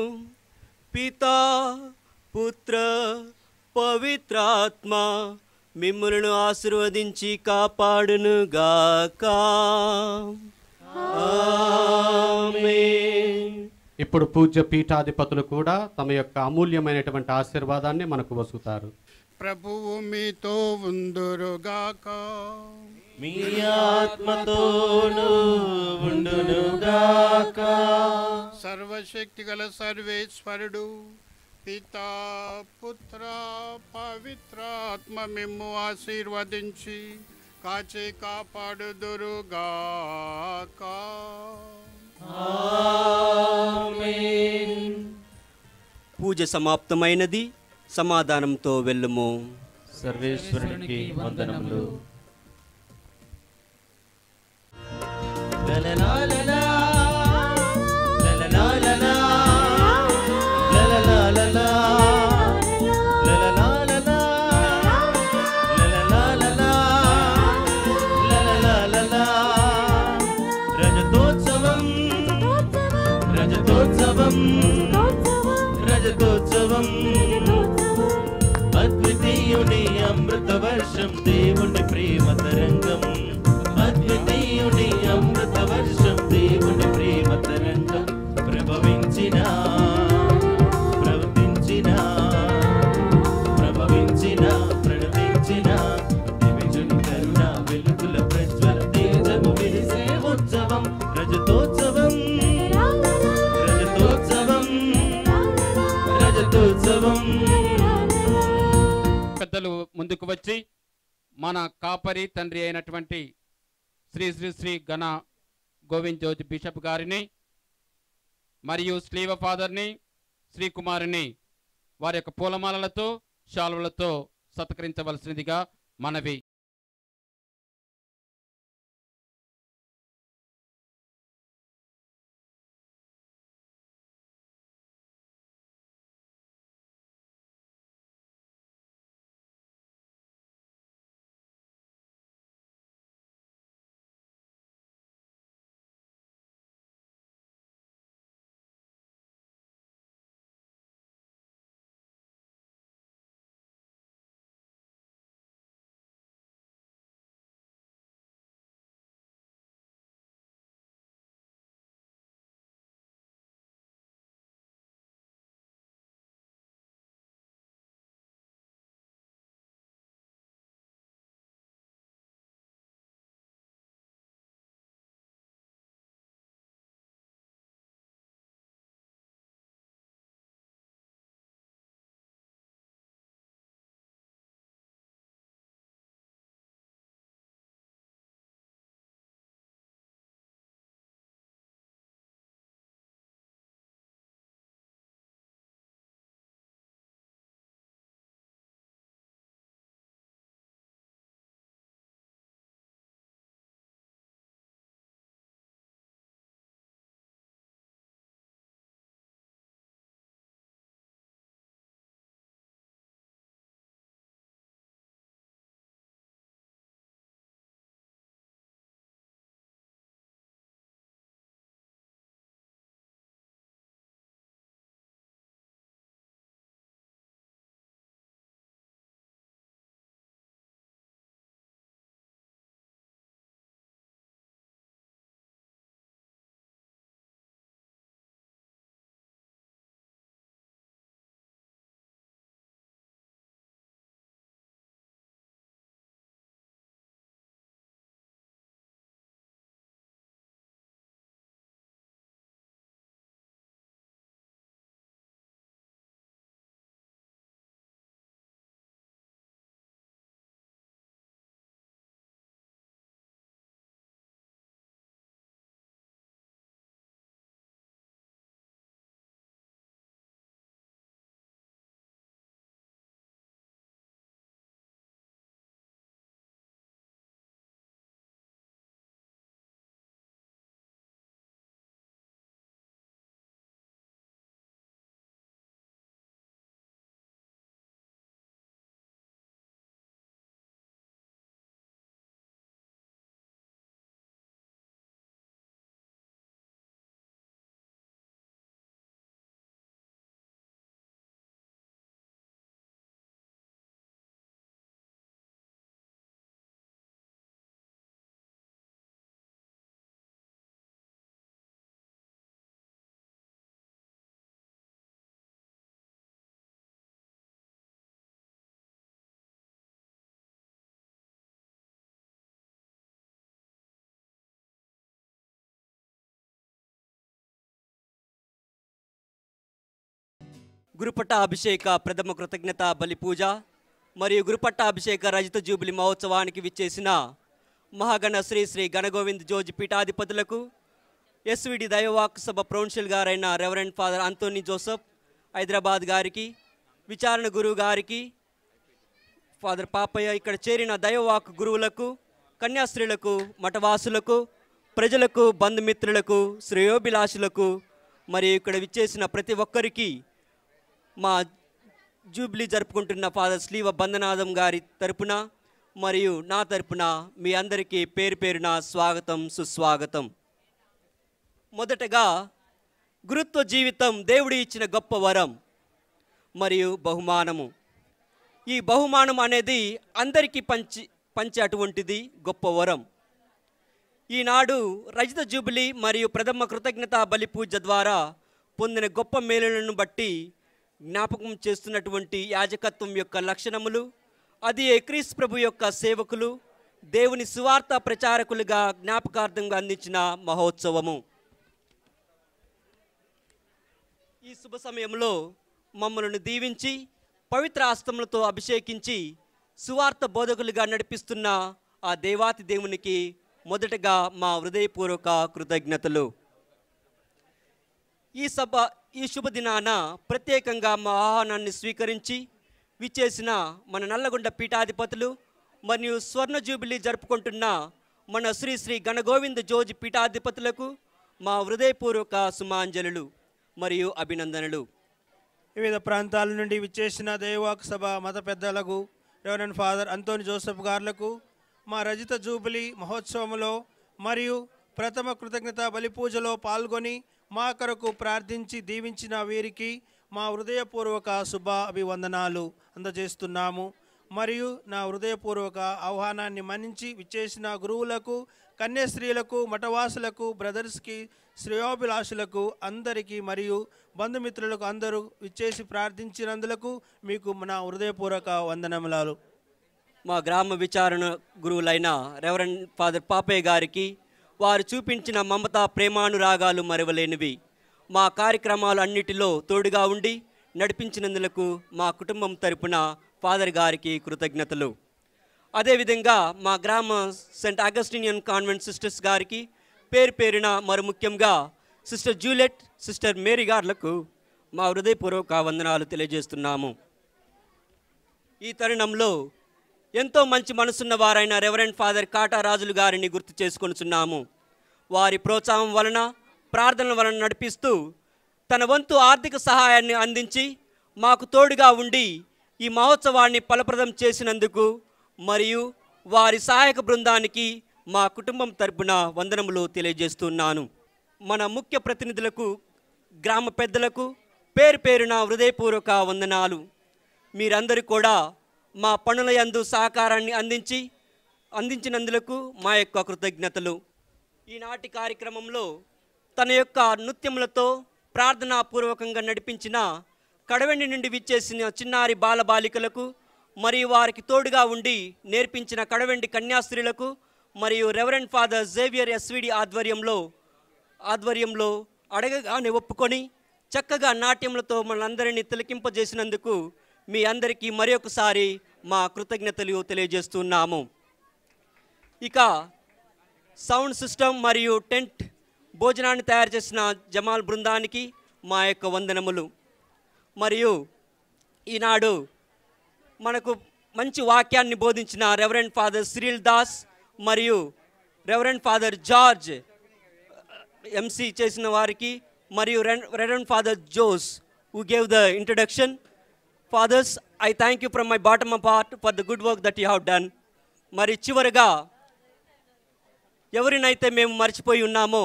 పితా, పుత్ర, పవిత్రాత్మ మిమ్ములను ఆశీర్వదించి కాపాడునుగాక. ఆమేన్. ఇప్పుడు పూజ్య పీఠాధిపతులు కూడా తమ యొక్క అమూల్యమైనటువంటి ఆశీర్వాదాన్ని మనకు వసుకుతారు. ప్రభువు మీతో ఉండురుగాక. మీ ఆత్మతోను ఉండునుగాక. సర్వశక్తిగల సర్వేశ్వరుడు, పితా, పుత్ర, పవిత్రాత్మ మిమ్ము ఆశీర్వదించి काचे का पड़ दुर्गा का आमीन। पूज समाप्तमैनदी समाधानंतो वेल्लुमु। सर्वेश्वरुनिकी वंदनमुलु। రజతోత్సవం అద్వితీయుని అమృత వర్షం దేవుని ప్రేమ తరంగం అద్వితీయుని అమృత వర్షం దేవుని ప్రేమ తరంగం ప్రభవించినా పెద్దలు ముందుకు వచ్చి మన కాపరి తండ్రి అయినటువంటి శ్రీ శ్రీ శ్రీ ఘన గోవింద్ జోజ్ బిషప్ గారిని మరియు స్లీవ ఫాదర్ని శ్రీ కుమారుని వారి యొక్క పూలమాలలతో శాలువలతో సత్కరించవలసినదిగా మనవి. గురుపట్ట అభిషేక ప్రథమ కృతజ్ఞత బలిపూజ మరియు గురుపట్ట అభిషేక రజత జూబిలి మహోత్సవానికి విచ్చేసిన మహాగణ శ్రీ శ్రీ గణగోవింద్ జోజ్ పీఠాధిపతులకు ఎస్విడి దైవవాక్ సభ ప్రొన్షిల్ గారైన reverend father Anthony Joseph Hyderabad గారికి, విచారణ గురువు గారికి, ఫాదర్ పాపయ్య, ఇక్కడ చేరిన దైవవాక్ గురువులకు, కన్యాస్త్రీలకు, మఠవాసులకు, ప్రజలకు, బంధుమిత్రులకు, శ్రేయోభిలాషులకు, మరియు ఇక్కడ విచ్చేసిన ప్రతి ఒక్కరికి మా జూబ్లీ జరుపుకుంటున్న ఫాదర్ స్లీవ బందనాదం గారి తరపున మరియు నా తరపున మీ అందరికీ పేరు పేరున స్వాగతం, సుస్వాగతం. మొదటగా గురుత్వ జీవితం దేవుడి ఇచ్చిన గొప్ప వరం మరియు బహుమానము. ఈ బహుమానం అనేది అందరికీ పంచే అటువంటిది గొప్ప వరం. ఈనాడు రజత జూబిలీ మరియు ప్రథమ కృతజ్ఞతా బలి పూజ ద్వారా పొందిన గొప్ప మేలులను బట్టి జ్ఞాపకం చేస్తున్నటువంటి యాజకత్వం యొక్క లక్షణములు, అది క్రీస్తు ప్రభు యొక్క సేవకులు, దేవుని సువార్త ప్రచారకులుగా జ్ఞాపకార్థంగా అందించిన మహోత్సవము. ఈ శుభ సమయంలో మమ్మలను దీవించి పవిత్ర హస్తములతో అభిషేకించి సువార్త బోధకులుగా నడిపిస్తున్న ఆ దేవాతి దేవునికి మొదటగా మా హృదయపూర్వక కృతజ్ఞతలు. ఈ శుభదినాన ప్రత్యేకంగా మా ఆహ్వానాన్ని స్వీకరించి విచ్చేసిన మన నల్లగొండ పీఠాధిపతులు మరియు స్వర్ణ జూబిలీ జరుపుకుంటున్న మన శ్రీ శ్రీ గణగోవింద్ జోజ్ పీఠాధిపతులకు మా హృదయపూర్వక సుమాంజలులు మరియు అభినందనలు. వివిధ ప్రాంతాల నుండి విచ్చేసిన దైవవాక్ సభ మత పెద్దలకు, రెవరెండ్ ఫాదర్ అంతోనీ జోసెఫ్ గారులకు, మా రజత జూబిలీ మహోత్సవంలో మరియు ప్రథమ కృతజ్ఞత బలి పూజలో పాల్గొని మా కొరకు ప్రార్థించి దీవించిన వీరికి మా హృదయపూర్వక శుభ అభివందనాలు అందజేస్తున్నాము. మరియు నా హృదయపూర్వక ఆహ్వానాన్ని మన్నించి విచ్చేసిన గురువులకు, కన్యాస్త్రీలకు, మఠవాసులకు, బ్రదర్స్కి, శ్రేయోభిలాషులకు అందరికీ మరియు బంధుమిత్రులకు అందరూ విచ్చేసి ప్రార్థించినందులకు మీకు నా హృదయపూర్వక వందనములు. మా గ్రామ విచారణ గురువులైన రెవరెండ్ ఫాదర్ పాపయ్య గారికి వారు చూపించిన మమతా ప్రేమానురాగాలు మరవలేనివి. మా కార్యక్రమాలు అన్నిటిలో తోడుగా ఉండి నడిపించినందులకు మా కుటుంబం తరపున ఫాదర్ గారికి కృతజ్ఞతలు. అదేవిధంగా మా గ్రామ సెయింట్ అగస్టినియన్ కాన్వెంట్ సిస్టర్స్ గారికి పేరు పేరున, మరి ముఖ్యంగా సిస్టర్ జూలెట్, సిస్టర్ మేరీ గారులకు మా హృదయపూర్వక వందనాలు తెలియజేస్తున్నాము. ఈ తరుణంలో ఎంతో మంచి మనసున్న వారైన రెవరెండ్ ఫాదర్ కాటారాజులు గారిని గుర్తు చేసుకొనిచున్నాము. వారి ప్రోత్సాహం వలన, ప్రార్థనల వలన నడిపిస్తూ తన వంతు ఆర్థిక సహాయాన్ని అందించి మాకు తోడుగా ఉండి ఈ మహోత్సవాన్ని ఫలప్రదం చేసినందుకు మరియు వారి సహాయక బృందానికి మా కుటుంబం తరపున వందనములు తెలియజేస్తున్నాను. మన ముఖ్య ప్రతినిధులకు, గ్రామ పెద్దలకు పేరు పేరున హృదయపూర్వక వందనాలు. మీరందరూ కూడా మా పనుల యందు సహకారాన్ని అందించినందులకు మా యొక్క కృతజ్ఞతలు. ఈనాటి కార్యక్రమంలో తన యొక్క నృత్యములతో ప్రార్థనాపూర్వకంగా నడిపించిన కడవెండి నుండి విచ్చేసిన చిన్నారి బాలబాలికలకు మరియు వారికి తోడుగా ఉండి నేర్పించిన కడవెండి కన్యాస్త్రీలకు మరియు రెవరెండ్ ఫాదర్ జేవియర్ ఎస్విడి ఆధ్వర్యంలో అడగగానే ఒప్పుకొని చక్కగా నాట్యములతో మనందరినీ తిలకింపజేసినందుకు మీ అందరికీ మరి ఒకసారి మా కృతజ్ఞతలు తెలియజేస్తున్నాము. ఇక సౌండ్ సిస్టమ్ మరియు టెంట్, భోజనాన్ని తయారు చేసిన జమాల్ బృందానికి మా యొక్క వందనములు. మరియు ఈనాడు మనకు మంచి వాక్యాన్ని బోధించిన రెవరెండ్ ఫాదర్ సిరిల్ దాస్ మరియు రెవరెండ్ ఫాదర్ జార్జ్ ఎంసీ చేసిన వారికి మరియు reverend father Jose who gave the introduction. Fathers, I thank you from my bottom of heart for the good work that you have done. మరి చివరిగా ఎవరినైతే మేము మర్చిపోయి ఉన్నామో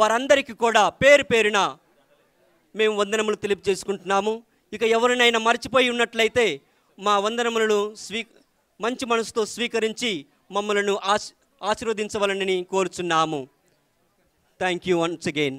వారందరికీ కూడా పేరు పేరున మేము వందనములు తెలియజేసుకుంటున్నాము. ఇక ఎవరినైనా మర్చిపోయి ఉన్నట్లయితే మా వందనములను మంచి మనసుతో స్వీకరించి మమ్మలను ఆశీర్వదించవలనని కోరుచున్నాము. Thank you once again.